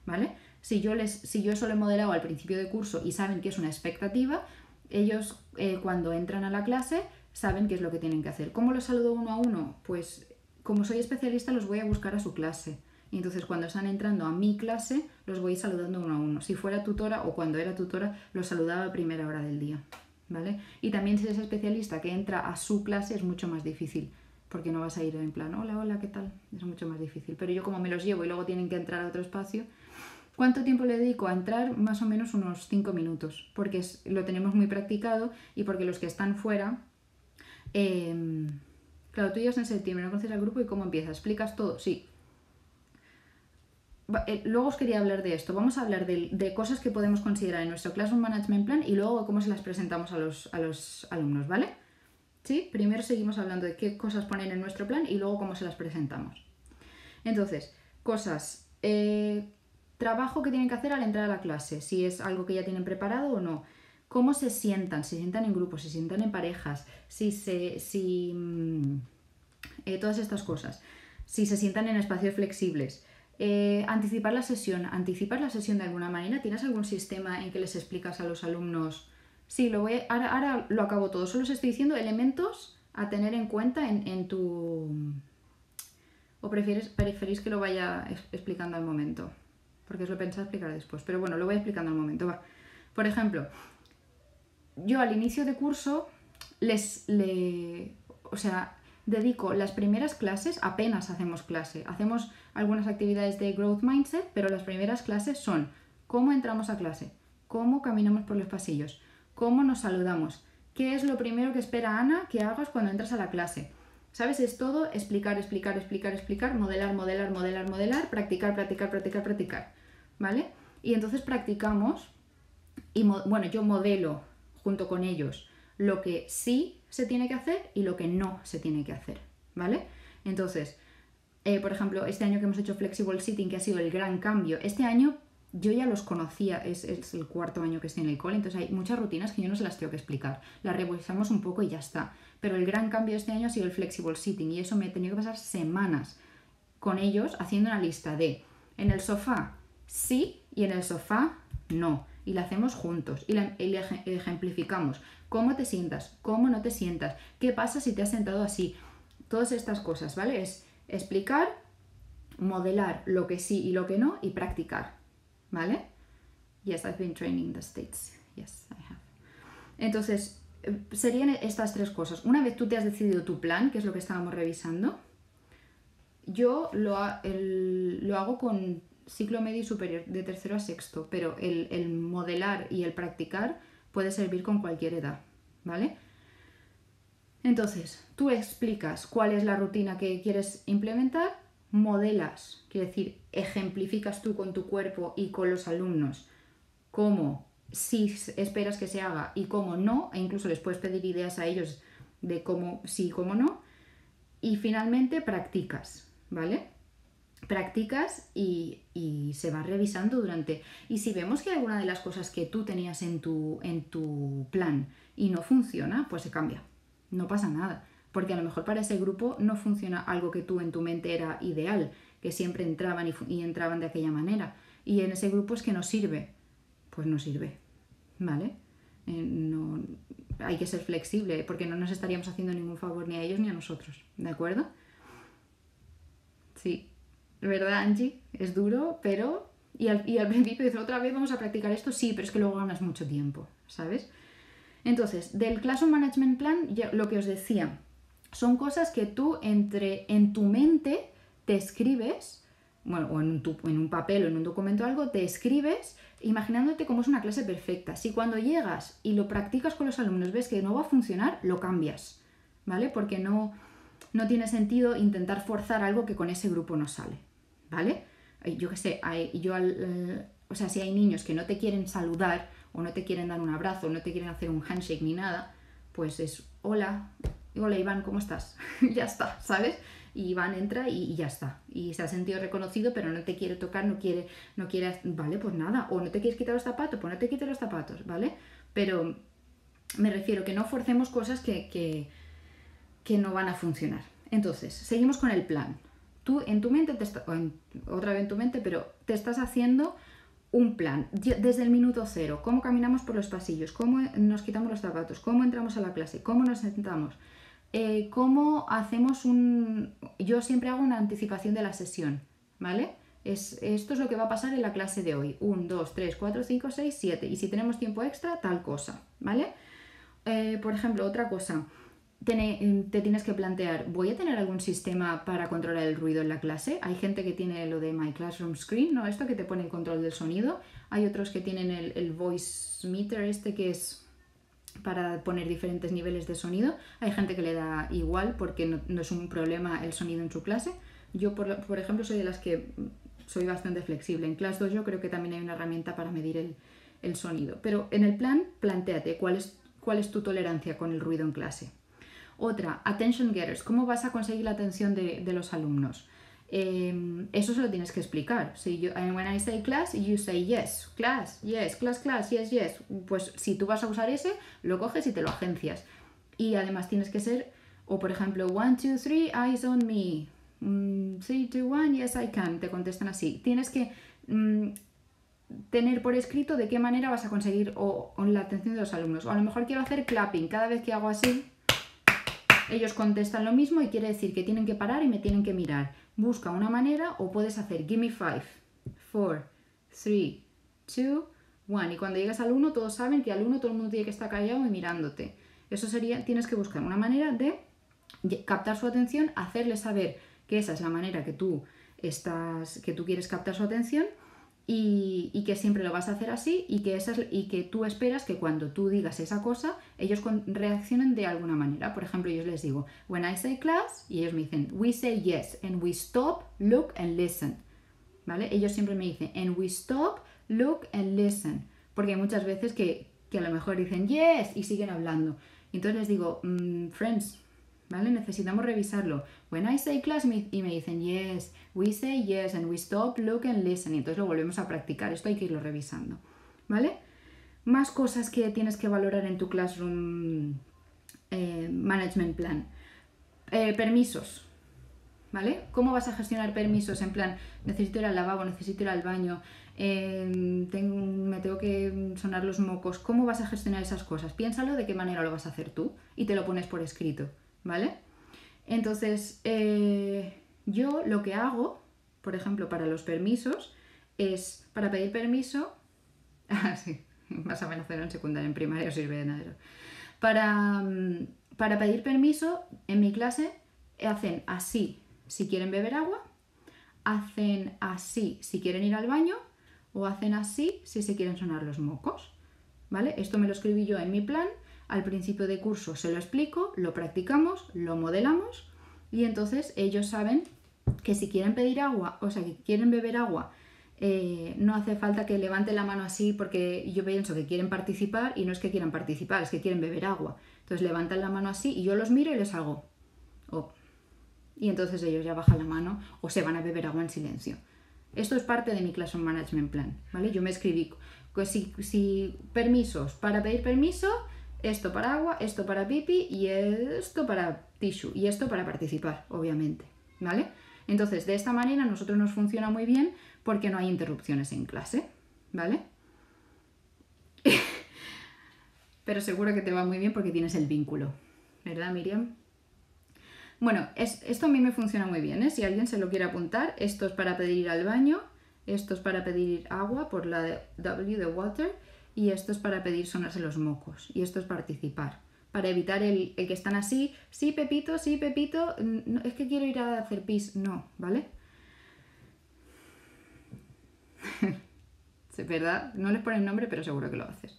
¿Vale? Si yo, les, si yo eso lo he modelado al principio de curso y saben que es una expectativa, ellos eh, cuando entran a la clase saben qué es lo que tienen que hacer. ¿Cómo los saludo uno a uno? Pues... Como soy especialista, los voy a buscar a su clase. Y entonces, cuando están entrando a mi clase, los voy saludando uno a uno. Si fuera tutora o cuando era tutora, los saludaba a primera hora del día, ¿vale? Y también si eres especialista que entra a su clase, es mucho más difícil, porque no vas a ir en plan, hola, hola, ¿qué tal? Es mucho más difícil. Pero yo como me los llevo y luego tienen que entrar a otro espacio, ¿cuánto tiempo le dedico a entrar? Más o menos unos cinco minutos, porque es, lo tenemos muy practicado y porque los que están fuera... Eh, Claro, tú llegas en septiembre, no conoces al grupo y cómo empieza. ¿Explicas todo? Sí. Luego os quería hablar de esto. Vamos a hablar de, de cosas que podemos considerar en nuestro Classroom Management Plan y luego cómo se las presentamos a los, a los alumnos, ¿vale? Sí, primero seguimos hablando de qué cosas ponen en nuestro plan y luego cómo se las presentamos. Entonces, cosas. Eh, trabajo que tienen que hacer al entrar a la clase, si es algo que ya tienen preparado o no. Cómo se sientan, si se sientan en grupos, si se sientan en parejas, si se, si, eh, todas estas cosas, si se sientan en espacios flexibles. Eh, anticipar la sesión, anticipar la sesión de alguna manera. ¿Tienes algún sistema en que les explicas a los alumnos? Sí, lo voy a, ahora, ahora lo acabo todo, solo os estoy diciendo elementos a tener en cuenta en, en tu... ¿O prefieres, preferís que lo vaya explicando al momento? Porque os lo pensaba explicar después, pero bueno, lo voy explicando al momento, va. Por ejemplo... Yo al inicio de curso les, le, o sea, dedico las primeras clases, apenas hacemos clase, hacemos algunas actividades de growth mindset, pero las primeras clases son cómo entramos a clase, cómo caminamos por los pasillos, cómo nos saludamos, qué es lo primero que espera Ana que hagas cuando entras a la clase. ¿Sabes? Es todo explicar, explicar, explicar, explicar, modelar, modelar, modelar, modelar, practicar, practicar, practicar, practicar, ¿vale? Y entonces practicamos y, bueno, yo modelo junto con ellos lo que sí se tiene que hacer y lo que no se tiene que hacer, ¿vale? Entonces, eh, por ejemplo, este año que hemos hecho Flexible Sitting, que ha sido el gran cambio, este año yo ya los conocía, es, es el cuarto año que estoy en el cole, entonces hay muchas rutinas que yo no se las tengo que explicar, las revisamos un poco y ya está. Pero el gran cambio este año ha sido el Flexible Sitting y eso me he tenido que pasar semanas con ellos haciendo una lista de en el sofá sí y en el sofá no. Y la hacemos juntos y la y ejemplificamos cómo te sientas, cómo no te sientas, qué pasa si te has sentado así, todas estas cosas, ¿vale? Es explicar, modelar lo que sí y lo que no y practicar, ¿vale? Yes, I've been training in the States. Yes, I have. Entonces, serían estas tres cosas. Una vez tú te has decidido tu plan, que es lo que estábamos revisando, Yo lo, ha, el, lo hago con ciclo medio y superior, de tercero a sexto, pero el, el modelar y el practicar puede servir con cualquier edad, ¿vale? Entonces, tú explicas cuál es la rutina que quieres implementar, modelas, quiere decir, ejemplificas tú con tu cuerpo y con los alumnos cómo sí esperas que se haga y cómo no, e incluso les puedes pedir ideas a ellos de cómo sí y cómo no, y finalmente practicas, ¿vale? Practicas y, y se va revisando durante... Y si vemos que alguna de las cosas que tú tenías en tu, en tu plan y no funciona, pues se cambia. No pasa nada, porque a lo mejor para ese grupo no funciona algo que tú en tu mente era ideal, que siempre entraban y, y entraban de aquella manera. Y en ese grupo es que no sirve. Pues no sirve, ¿vale? Eh, no, hay que ser flexible, porque no nos estaríamos haciendo ningún favor ni a ellos ni a nosotros, ¿de acuerdo? Sí, ¿verdad, Angie? Es duro, pero... Y al, y al principio dices, otra vez vamos a practicar esto, sí, pero es que luego ganas mucho tiempo, ¿sabes? Entonces, del Classroom Management Plan, lo que os decía, son cosas que tú entre, en tu mente te escribes, bueno, o en, tu, en un papel o en un documento o algo, te escribes imaginándote cómo es una clase perfecta. Si cuando llegas y lo practicas con los alumnos ves que no va a funcionar, lo cambias, ¿vale? Porque no, no tiene sentido intentar forzar algo que con ese grupo no sale, ¿vale? Yo qué sé, hay, yo al, o sea, si hay niños que no te quieren saludar, o no te quieren dar un abrazo, o no te quieren hacer un handshake ni nada, pues es hola, hola Iván, ¿cómo estás? Ya está, ¿sabes? Y Iván entra y, y ya está. Y se ha sentido reconocido, pero no te quiere tocar, no quiere, no quiere, vale, pues nada. O no te quieres quitar los zapatos, pues no te quites los zapatos, ¿vale? Pero me refiero que no forcemos cosas que, que, que no van a funcionar. Entonces, seguimos con el plan. Tú en tu mente, te está, o en, otra vez en tu mente, pero te estás haciendo... un plan, desde el minuto cero, cómo caminamos por los pasillos, cómo nos quitamos los zapatos, cómo entramos a la clase, cómo nos sentamos, eh, cómo hacemos un... Yo siempre hago una anticipación de la sesión, ¿vale? Es, esto es lo que va a pasar en la clase de hoy, uno, dos, tres, cuatro, cinco, seis, siete, y si tenemos tiempo extra, tal cosa, ¿vale? Eh, por ejemplo, otra cosa, te, te tienes que plantear, ¿voy a tener algún sistema para controlar el ruido en la clase? Hay gente que tiene lo de My Classroom Screen, ¿no? Esto que te pone el control del sonido. Hay otros que tienen el, el Voice Meter, este que es para poner diferentes niveles de sonido. Hay gente que le da igual porque no, no es un problema el sonido en su clase. Yo, por, por ejemplo, soy de las que soy bastante flexible. En Class Dojo creo que también hay una herramienta para medir el, el sonido. Pero en el plan, plantéate cuál es, cuál es tu tolerancia con el ruido en clase. Otra, attention getters, ¿cómo vas a conseguir la atención de, de los alumnos? Eh, eso se lo tienes que explicar. Si yo, and when I say class, you say yes, class, yes, class, class, yes, yes. Pues si tú vas a usar ese, lo coges y te lo agencias. Y además tienes que ser, o por ejemplo, one, two, three, eyes on me. Mm, three, two, one, yes, I can. Te contestan así. Tienes que mm, tener por escrito de qué manera vas a conseguir o, o la atención de los alumnos. O a lo mejor quiero hacer clapping. Cada vez que hago así... ellos contestan lo mismo y quiere decir que tienen que parar y me tienen que mirar. Busca una manera o puedes hacer give me five, four, three, two, one. Y cuando llegas al uno, todos saben que al uno todo el mundo tiene que estar callado y mirándote. Eso sería, tienes que buscar una manera de captar su atención, hacerles saber que esa es la manera que tú, estás, que tú quieres captar su atención y, y que siempre lo vas a hacer así y que, esas, y que tú esperas que cuando tú digas esa cosa ellos con, reaccionen de alguna manera. Por ejemplo, yo les digo when I say class y ellos me dicen we say yes and we stop, look and listen, ¿vale? Ellos siempre me dicen and we stop, look and listen, porque hay muchas veces que, que a lo mejor dicen yes y siguen hablando. Entonces les digo mm, friends, ¿vale? Necesitamos revisarlo. When I say class me, y me dicen yes, we say yes and we stop, look and listen. Y entonces lo volvemos a practicar. Esto hay que irlo revisando, ¿vale? Más cosas que tienes que valorar en tu Classroom eh, Management Plan. Eh, permisos, ¿vale? ¿Cómo vas a gestionar permisos? En plan, necesito ir al lavabo, necesito ir al baño, eh, tengo, me tengo que sonar los mocos. ¿Cómo vas a gestionar esas cosas? Piénsalo de qué manera lo vas a hacer tú y te lo pones por escrito, ¿vale? Entonces, eh, yo lo que hago, por ejemplo, para los permisos, es para pedir permiso... Ah, sí, más o menos en secundaria, en primaria sirve de nada. Para, para pedir permiso, en mi clase hacen así, si quieren beber agua, hacen así si quieren ir al baño o hacen así si se quieren sonar los mocos, ¿vale? Esto me lo escribí yo en mi plan, al principio de curso se lo explico, lo practicamos, lo modelamos y entonces ellos saben que si quieren pedir agua, o sea, que quieren beber agua, eh, no hace falta que levanten la mano así porque yo pienso que quieren participar y no es que quieran participar, es que quieren beber agua. Entonces levantan la mano así y yo los miro y les hago... Oh. Y entonces ellos ya bajan la mano o se van a beber agua en silencio. Esto es parte de mi Classroom Management Plan, ¿vale? Yo me escribí, pues si, si permisos, para pedir permiso, esto para agua, esto para pipí y esto para tissue y esto para participar, obviamente, ¿vale? Entonces, de esta manera a nosotros nos funciona muy bien porque no hay interrupciones en clase, ¿vale? Pero seguro que te va muy bien porque tienes el vínculo, ¿verdad, Miriam? Bueno, es, esto a mí me funciona muy bien, ¿eh? Si alguien se lo quiere apuntar, esto es para pedir ir al baño, esto es para pedir agua por la de W de water y esto es para pedir sonarse los mocos y esto es participar, para evitar el, el que están así, sí Pepito, sí Pepito, no, es que quiero ir a hacer pis, no, ¿vale? Es verdad, no les ponen nombre pero seguro que lo haces.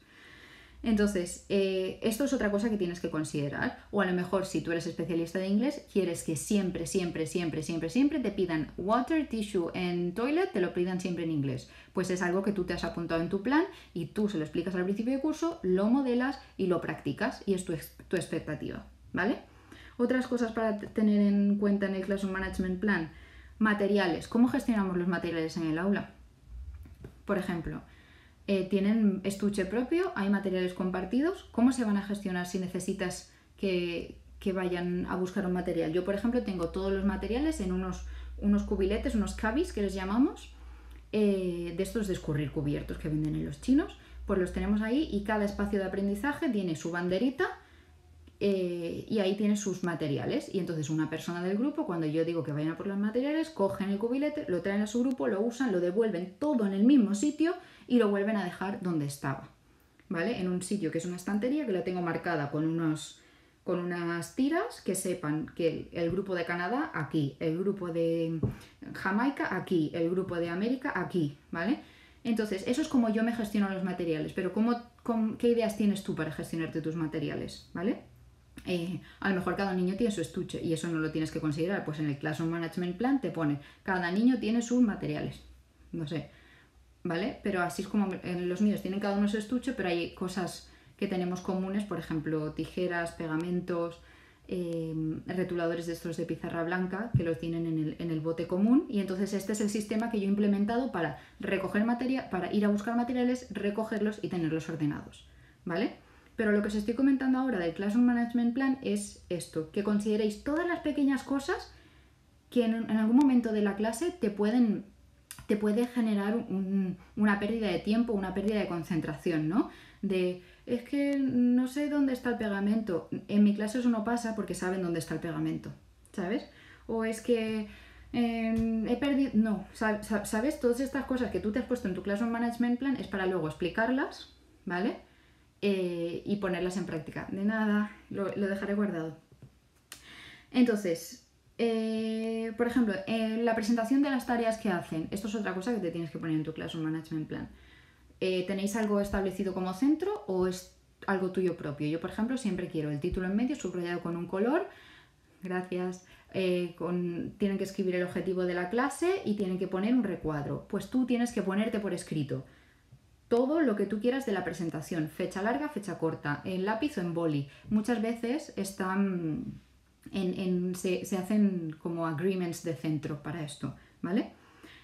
Entonces, eh, esto es otra cosa que tienes que considerar. O a lo mejor, si tú eres especialista de inglés, quieres que siempre, siempre, siempre, siempre, siempre te pidan water, tissue and toilet, te lo pidan siempre en inglés. Pues es algo que tú te has apuntado en tu plan y tú se lo explicas al principio de curso, lo modelas y lo practicas y es tu, tu expectativa, ¿vale? Otras cosas para tener en cuenta en el Classroom Management Plan. Materiales. ¿Cómo gestionamos los materiales en el aula? Por ejemplo... Eh, tienen estuche propio, hay materiales compartidos, ¿cómo se van a gestionar si necesitas que, que vayan a buscar un material? Yo, por ejemplo, tengo todos los materiales en unos, unos cubiletes, unos cabis que les llamamos, eh, de estos de escurrir cubiertos que venden en los chinos, pues los tenemos ahí y cada espacio de aprendizaje tiene su banderita eh, y ahí tiene sus materiales y entonces una persona del grupo, cuando yo digo que vayan a por los materiales, cogen el cubilete, lo traen a su grupo, lo usan, lo devuelven todo en el mismo sitio y lo vuelven a dejar donde estaba, ¿vale? En un sitio que es una estantería que la tengo marcada con, unos, con unas tiras que sepan que el grupo de Canadá aquí, el grupo de Jamaica aquí, el grupo de América aquí, ¿vale? Entonces, eso es como yo me gestiono los materiales, pero ¿cómo, cómo, ¿qué ideas tienes tú para gestionarte tus materiales, ¿vale? Eh, a lo mejor cada niño tiene su estuche y eso no lo tienes que considerar, pues en el Classroom Management Plan te pone cada niño tiene sus materiales, no sé... ¿Vale? Pero así es como en los míos tienen cada uno su estuche, pero hay cosas que tenemos comunes, por ejemplo, tijeras, pegamentos, eh, retuladores de estos de pizarra blanca que los tienen en el, en el bote común y entonces este es el sistema que yo he implementado para recoger materia, para ir a buscar materiales, recogerlos y tenerlos ordenados, ¿vale? Pero lo que os estoy comentando ahora del Classroom Management Plan es esto, que consideréis todas las pequeñas cosas que en, en algún momento de la clase te pueden... te puede generar un, una pérdida de tiempo, una pérdida de concentración, ¿no? De, es que no sé dónde está el pegamento. En mi clase eso no pasa porque saben dónde está el pegamento, ¿sabes? O es que eh, he perdido... No, ¿sabes? Todas estas cosas que tú te has puesto en tu Classroom Management Plan es para luego explicarlas, ¿vale? Eh, y ponerlas en práctica. De nada, lo, lo dejaré guardado. Entonces... Eh, por ejemplo, eh, la presentación de las tareas que hacen, esto es otra cosa que te tienes que poner en tu Classroom Management Plan. Eh, ¿Tenéis algo establecido como centro o es algo tuyo propio? Yo, por ejemplo, siempre quiero el título en medio subrayado con un color, gracias, eh, con, tienen que escribir el objetivo de la clase y tienen que poner un recuadro. Pues tú tienes que ponerte por escrito todo lo que tú quieras de la presentación, fecha larga, fecha corta, en lápiz o en boli. Muchas veces están... En, en, se, se hacen como agreements de centro para esto, ¿vale?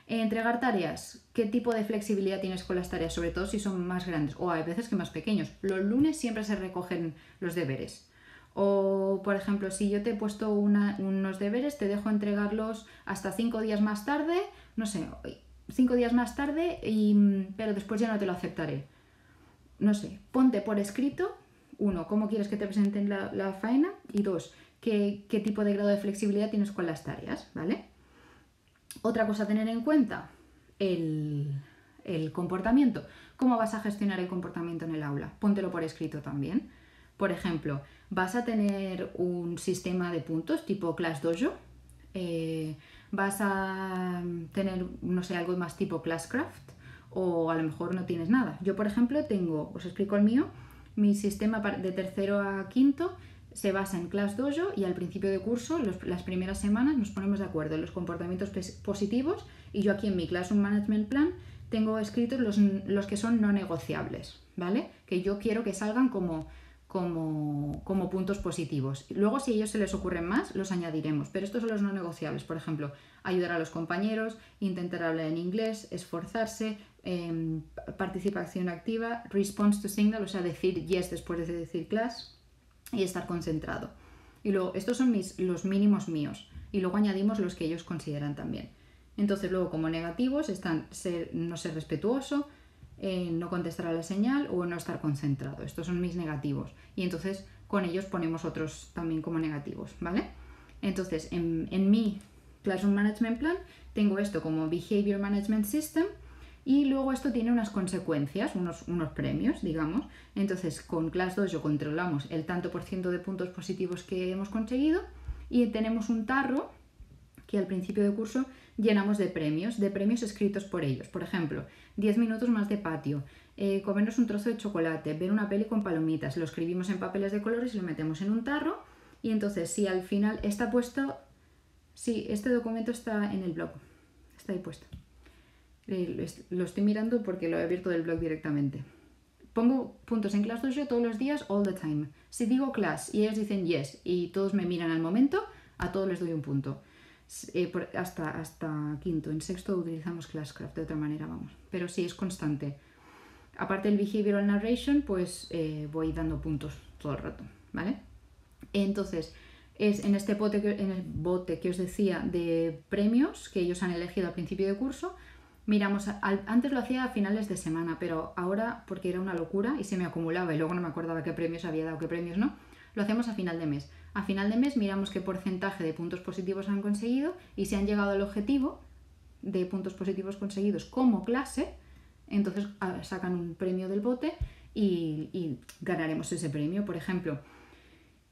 Entregar tareas, ¿qué tipo de flexibilidad tienes con las tareas? Sobre todo si son más grandes o hay veces que más pequeños. Los lunes siempre se recogen los deberes. O, por ejemplo, si yo te he puesto una, unos deberes, te dejo entregarlos hasta cinco días más tarde, no sé, cinco días más tarde, y, pero después ya no te lo aceptaré. No sé, ponte por escrito, uno, cómo quieres que te presenten la, la faena, y dos, ¿Qué, qué tipo de grado de flexibilidad tienes con las tareas, ¿vale? Otra cosa a tener en cuenta, el, el comportamiento. ¿Cómo vas a gestionar el comportamiento en el aula? Póntelo por escrito también. Por ejemplo, ¿vas a tener un sistema de puntos tipo Class Dojo? eh, vas a tener, no sé, algo más tipo Classcraft, o a lo mejor no tienes nada. Yo, por ejemplo, tengo, os explico el mío, mi sistema de tercero a quinto se basa en Class Dojo, y al principio de curso, los, las primeras semanas, nos ponemos de acuerdo en los comportamientos positivos, y yo aquí en mi Classroom Management Plan tengo escritos los, los que son no negociables, ¿vale? Que yo quiero que salgan como, como, como puntos positivos. Luego, si a ellos se les ocurren más, los añadiremos, pero estos son los no negociables. Por ejemplo, ayudar a los compañeros, intentar hablar en inglés, esforzarse, eh, participación activa, response to signal, o sea, decir yes después de decir class, y estar concentrado. Y luego, estos son mis, los mínimos míos, y luego añadimos los que ellos consideran también. Entonces luego, como negativos, están ser, no ser respetuoso, eh, no contestar a la señal o no estar concentrado. Estos son mis negativos, y entonces con ellos ponemos otros también como negativos, ¿vale? Entonces en, en mi Classroom Management Plan tengo esto como Behavior Management System, y luego esto tiene unas consecuencias, unos, unos premios, digamos. Entonces con Class Dojo controlamos el tanto por ciento de puntos positivos que hemos conseguido, y tenemos un tarro que al principio de curso llenamos de premios, de premios escritos por ellos. Por ejemplo, diez minutos más de patio, eh, comernos un trozo de chocolate, ver una peli con palomitas. Lo escribimos en papeles de colores y lo metemos en un tarro, y entonces si al final está puesto, sí, este documento está en el blog, está ahí puesto. Lo estoy mirando porque lo he abierto del blog directamente. Pongo puntos en Class Dojo todos los días, all the time. Si digo class y ellos dicen yes y todos me miran al momento, a todos les doy un punto. Eh, por, hasta, hasta quinto. En sexto utilizamos Classcraft, de otra manera, vamos. Pero sí, es constante. Aparte del Behavioral Narration, pues eh, voy dando puntos todo el rato, ¿vale? Entonces, es en este bote que, en el bote que os decía de premios que ellos han elegido al principio de curso. Miramos, al, antes lo hacía a finales de semana, pero ahora, porque era una locura y se me acumulaba y luego no me acordaba qué premios había dado, qué premios no, lo hacemos a final de mes. A final de mes miramos qué porcentaje de puntos positivos han conseguido, y si han llegado al objetivo de puntos positivos conseguidos como clase, entonces sacan un premio del bote y, y ganaremos ese premio. Por ejemplo,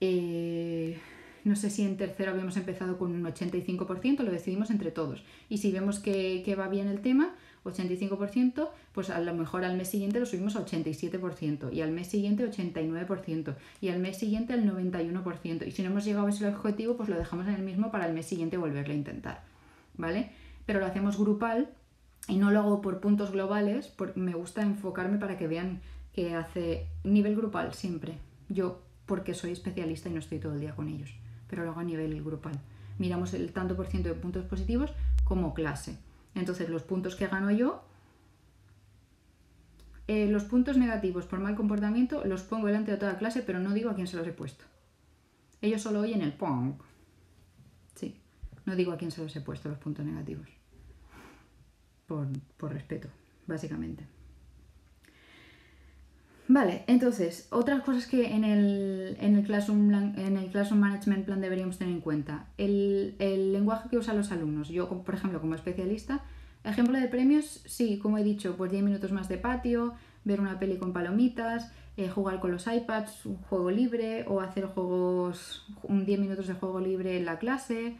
eh... no sé si en tercero habíamos empezado con un ochenta y cinco por ciento, lo decidimos entre todos. Y si vemos que, que va bien el tema, ochenta y cinco por ciento, pues a lo mejor al mes siguiente lo subimos a ochenta y siete por ciento, y al mes siguiente ochenta y nueve por ciento, y al mes siguiente al noventa y uno por ciento. Y si no hemos llegado a ese objetivo, pues lo dejamos en el mismo para el mes siguiente volverlo a intentar, ¿vale? Pero lo hacemos grupal y no lo hago por puntos globales, porque me gusta enfocarme para que vean que hace nivel grupal siempre. Yo, porque soy especialista y no estoy todo el día con ellos, pero lo hago a nivel grupal. Miramos el tanto por ciento de puntos positivos como clase. Entonces los puntos que gano yo, eh, los puntos negativos por mal comportamiento los pongo delante de toda clase, pero no digo a quién se los he puesto. Ellos solo oyen el pong. Sí, no digo a quién se los he puesto los puntos negativos. Por, por respeto, básicamente. Vale, entonces, otras cosas que en el, en el, classroom, en el Classroom Management Plan deberíamos tener en cuenta. El, el lenguaje que usan los alumnos. Yo, por ejemplo, como especialista, ejemplo de premios, sí, como he dicho, pues diez minutos más de patio, ver una peli con palomitas, eh, jugar con los iPads, un juego libre, o hacer juegos, diez minutos de juego libre en la clase.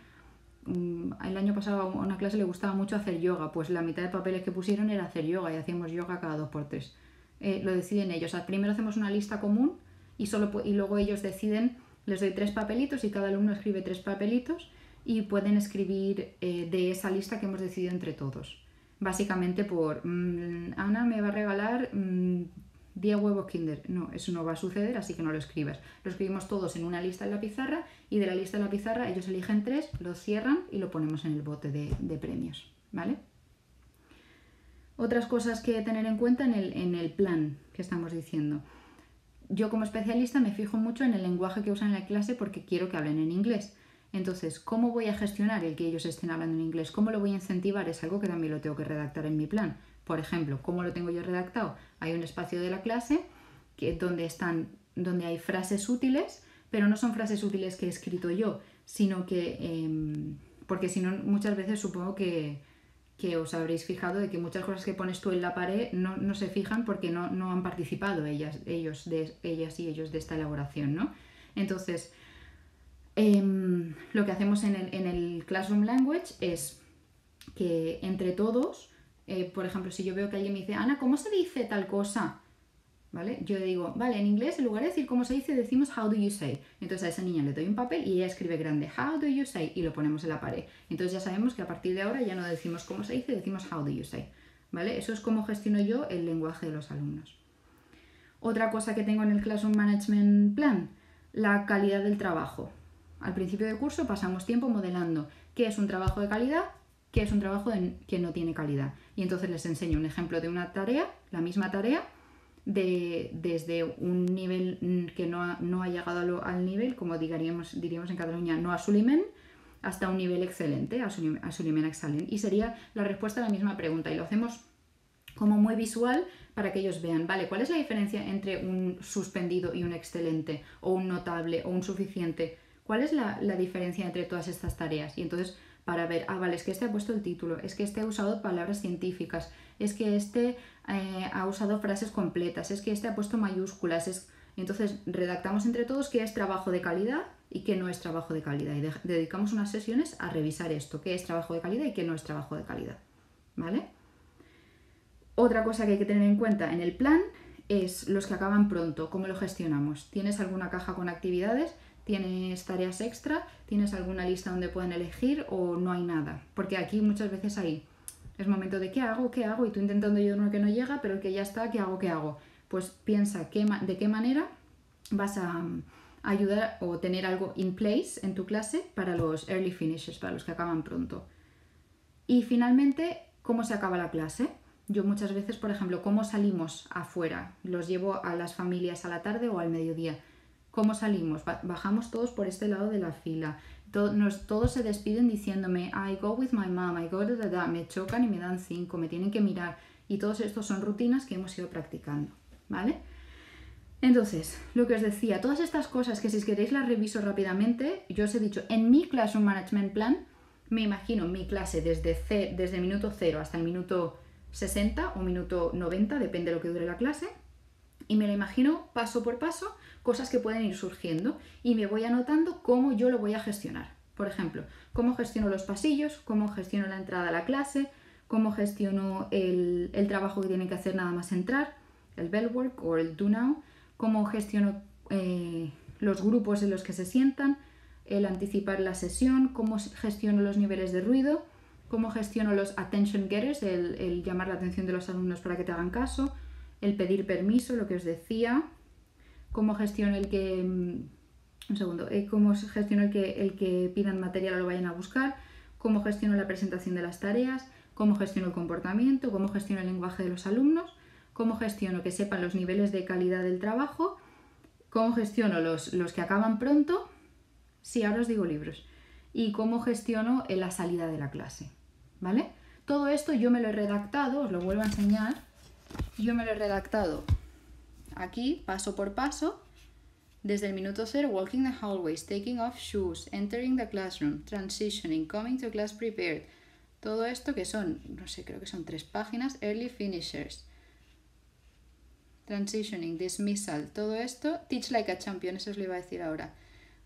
El año pasado a una clase le gustaba mucho hacer yoga, pues la mitad de papeles que pusieron era hacer yoga, y hacíamos yoga cada dos por tres. Eh, lo deciden ellos. O sea, primero hacemos una lista común y, solo, y luego ellos deciden, les doy tres papelitos y cada alumno escribe tres papelitos y pueden escribir eh, de esa lista que hemos decidido entre todos. Básicamente por, mmm, Ana me va a regalar mmm, diez huevos Kinder. No, eso no va a suceder, así que no lo escribas. Lo escribimos todos en una lista en la pizarra y de la lista en la pizarra ellos eligen tres, lo cierran y lo ponemos en el bote de, de premios, ¿vale? Otras cosas que tener en cuenta en el, en el plan que estamos diciendo. Yo como especialista me fijo mucho en el lenguaje que usan en la clase porque quiero que hablen en inglés. Entonces, ¿cómo voy a gestionar el que ellos estén hablando en inglés? ¿Cómo lo voy a incentivar? Es algo que también lo tengo que redactar en mi plan. Por ejemplo, ¿cómo lo tengo yo redactado? Hay un espacio de la clase que, donde, están, donde hay frases útiles, pero no son frases útiles que he escrito yo, sino que... Eh, porque si no, muchas veces supongo que... que os habréis fijado de que muchas cosas que pones tú en la pared no, no se fijan porque no, no han participado ellas, ellos de, ellas y ellos de esta elaboración, ¿no? Entonces, eh, lo que hacemos en el, en el Classroom Language es que entre todos, eh, por ejemplo, si yo veo que alguien me dice, Ana, ¿cómo se dice tal cosa? ¿Vale? Yo digo, vale, en inglés en lugar de decir cómo se dice, decimos how do you say. Entonces a esa niña le doy un papel y ella escribe grande how do you say y lo ponemos en la pared. Entonces ya sabemos que a partir de ahora ya no decimos cómo se dice, decimos how do you say. ¿Vale? Eso es cómo gestiono yo el lenguaje de los alumnos. Otra cosa que tengo en el Classroom Management Plan, la calidad del trabajo. Al principio del curso pasamos tiempo modelando qué es un trabajo de calidad, qué es un trabajo que no tiene calidad. Y entonces les enseño un ejemplo de una tarea, la misma tarea, De, desde un nivel que no ha, no ha llegado lo, al nivel, como diríamos, diríamos en Cataluña, no a Sulimen, hasta un nivel excelente, a Sulimen excelente. Y sería la respuesta a la misma pregunta. Y lo hacemos como muy visual para que ellos vean, vale, ¿cuál es la diferencia entre un suspendido y un excelente? O un notable, o un suficiente. ¿Cuál es la, la diferencia entre todas estas tareas? Y entonces, para ver, ah, vale, es que este ha puesto el título, es que este ha usado palabras científicas, es que este eh, ha usado frases completas, es que este ha puesto mayúsculas, es... Entonces redactamos entre todos qué es trabajo de calidad y qué no es trabajo de calidad y de dedicamos unas sesiones a revisar esto, qué es trabajo de calidad y qué no es trabajo de calidad, ¿vale? Otra cosa que hay que tener en cuenta en el plan es los que acaban pronto, cómo lo gestionamos. ¿Tienes alguna caja con actividades? ¿Tienes tareas extra? ¿Tienes alguna lista donde pueden elegir o no hay nada? Porque aquí muchas veces hay, es momento de ¿qué hago? ¿Qué hago? Y tú intentando yo uno que no llega, pero el que ya está, ¿qué hago? ¿Qué hago? Pues piensa qué, de qué manera vas a ayudar o tener algo in place en tu clase para los early finishes, para los que acaban pronto. Y finalmente, ¿cómo se acaba la clase? Yo muchas veces, por ejemplo, ¿cómo salimos afuera? Los llevo a las familias a la tarde o al mediodía. ¿Cómo salimos? Bajamos todos por este lado de la fila. Todo, nos, todos se despiden diciéndome I go with my mom, I go da da da, me chocan y me dan cinco, me tienen que mirar. Y todos estos son rutinas que hemos ido practicando, ¿vale? Entonces, lo que os decía, todas estas cosas que si queréis las reviso rápidamente, yo os he dicho, en mi Classroom Management Plan, me imagino mi clase desde, C, desde el minuto cero hasta el minuto sesenta o minuto noventa, depende de lo que dure la clase. Y me lo imagino paso por paso, cosas que pueden ir surgiendo y me voy anotando cómo yo lo voy a gestionar. Por ejemplo, cómo gestiono los pasillos, cómo gestiono la entrada a la clase, cómo gestiono el, el trabajo que tienen que hacer nada más entrar, el bell work o el do now, cómo gestiono eh, los grupos en los que se sientan, el anticipar la sesión, cómo gestiono los niveles de ruido, cómo gestiono los attention getters, el, el llamar la atención de los alumnos para que te hagan caso, el pedir permiso, lo que os decía, cómo gestiono el que un segundo, cómo gestiono el que, el que pidan material o lo vayan a buscar, cómo gestiono la presentación de las tareas, cómo gestiono el comportamiento, cómo gestiono el lenguaje de los alumnos, cómo gestiono que sepan los niveles de calidad del trabajo, cómo gestiono los, los que acaban pronto, sí, ahora os digo libros, y cómo gestiono la salida de la clase, ¿vale? Todo esto yo me lo he redactado, os lo vuelvo a enseñar. Yo me lo he redactado aquí, paso por paso, desde el minuto cero, walking the hallways, taking off shoes, entering the classroom, transitioning, coming to class prepared. Todo esto que son, no sé, creo que son tres páginas, early finishers, transitioning, dismissal, todo esto, teach like a champion, eso os lo iba a decir ahora,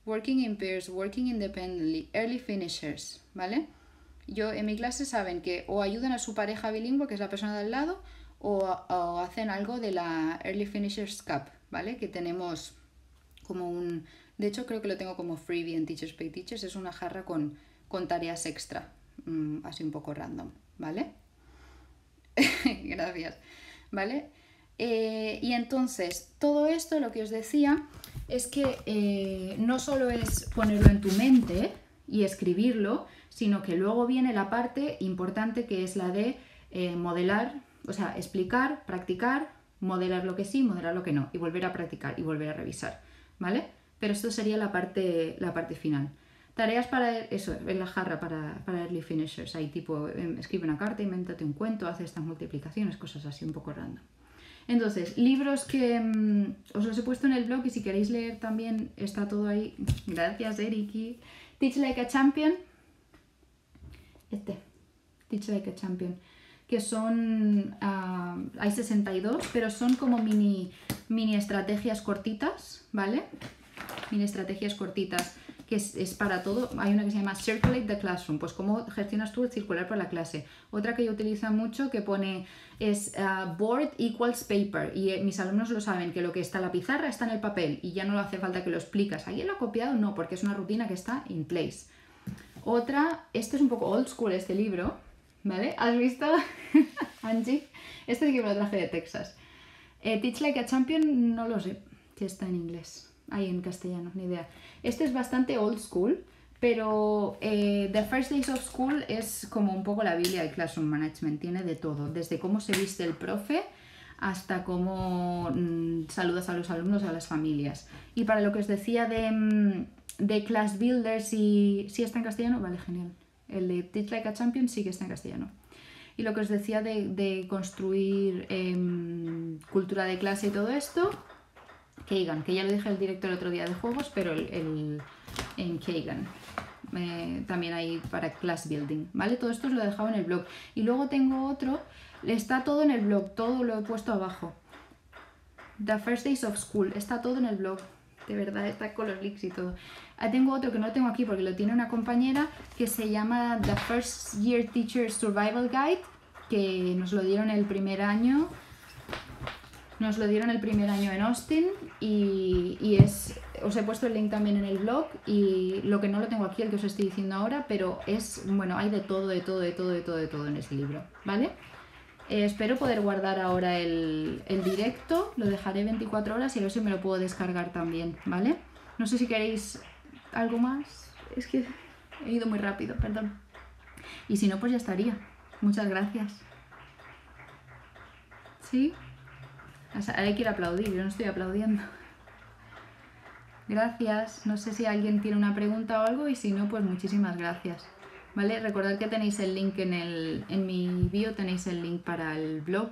working in pairs, working independently, early finishers, ¿vale? Yo en mi clase saben que o ayudan a su pareja bilingüe, que es la persona de al lado, O, o hacen algo de la Early Finishers Cup, ¿vale? Que tenemos como un... De hecho, creo que lo tengo como freebie en Teachers Pay Teachers. Es una jarra con, con tareas extra, mm, así un poco random, ¿vale? Gracias, ¿vale? Eh, y entonces, todo esto, lo que os decía, es que eh, no solo es ponerlo en tu mente y escribirlo, sino que luego viene la parte importante que es la de eh, modelar... O sea, explicar, practicar, modelar lo que sí, modelar lo que no, y volver a practicar y volver a revisar, ¿vale? Pero esto sería la parte, la parte final. Tareas para, eso, en la jarra para, para early finishers, ahí tipo, escribe una carta, invéntate un cuento, hace estas multiplicaciones, cosas así un poco random. Entonces, libros que mmm, os los he puesto en el blog y si queréis leer también está todo ahí. Gracias, Eriki. Teach Like a Champion. Este, Teach Like a Champion. Que son, uh, hay sesenta y dos, pero son como mini, mini estrategias cortitas, ¿vale? Mini estrategias cortitas que es, es para todo. Hay una que se llama Circulate the Classroom, pues cómo gestionas tú el circular por la clase. Otra que yo utilizo mucho que pone es uh, board equals paper, y eh, mis alumnos lo saben, que lo que está en la pizarra está en el papel y ya no hace falta que lo explicas. ¿Alguien lo ha copiado? No, porque es una rutina que está in place. Otra, este es un poco old school este libro, ¿vale? ¿Has visto, Angie? Este sí que me lo traje de Texas. Eh, Teach Like a Champion, no lo sé si está en inglés. Ahí en castellano, ni idea. Este es bastante old school, pero eh, The First Days of School es como un poco la Biblia del Classroom Management. Tiene de todo, desde cómo se viste el profe hasta cómo mmm, saludas a los alumnos, a las familias. Y para lo que os decía de, de Class Builders, y si ¿sí está en castellano, vale, genial. El de Teach Like a Champion sí que está en castellano. Y lo que os decía de, de construir eh, cultura de clase y todo esto, Kagan, que ya lo dije el director el otro día de juegos, pero el, el, en Kagan eh, también hay para class building, ¿vale? Todo esto os lo he dejado en el blog. Y luego tengo otro, está todo en el blog, todo lo he puesto abajo. The First Days of School, está todo en el blog, de verdad, está con los links y todo. Ah, tengo otro que no lo tengo aquí porque lo tiene una compañera, que se llama The First Year Teacher Survival Guide, que nos lo dieron el primer año. Nos lo dieron el primer año en Austin y, y es, os he puesto el link también en el blog, y lo que no lo tengo aquí, el que os estoy diciendo ahora, pero es, bueno, hay de todo, de todo, de todo, de todo, de todo en ese libro, ¿vale? Eh, espero poder guardar ahora el, el directo, lo dejaré veinticuatro horas y a ver si me lo puedo descargar también, ¿vale? No sé si queréis algo más, es que he ido muy rápido, perdón. Y si no, pues ya estaría. Muchas gracias. ¿Sí? Ahora hay que ir a aplaudir, yo no estoy aplaudiendo. Gracias, no sé si alguien tiene una pregunta o algo, y si no, pues muchísimas gracias. ¿Vale? Recordad que tenéis el link en, el, en mi bio, tenéis el link para el blog.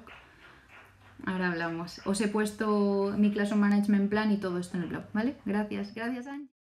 Ahora hablamos. Os he puesto mi Classroom Management Plan y todo esto en el blog, ¿vale? Gracias, gracias, Angie.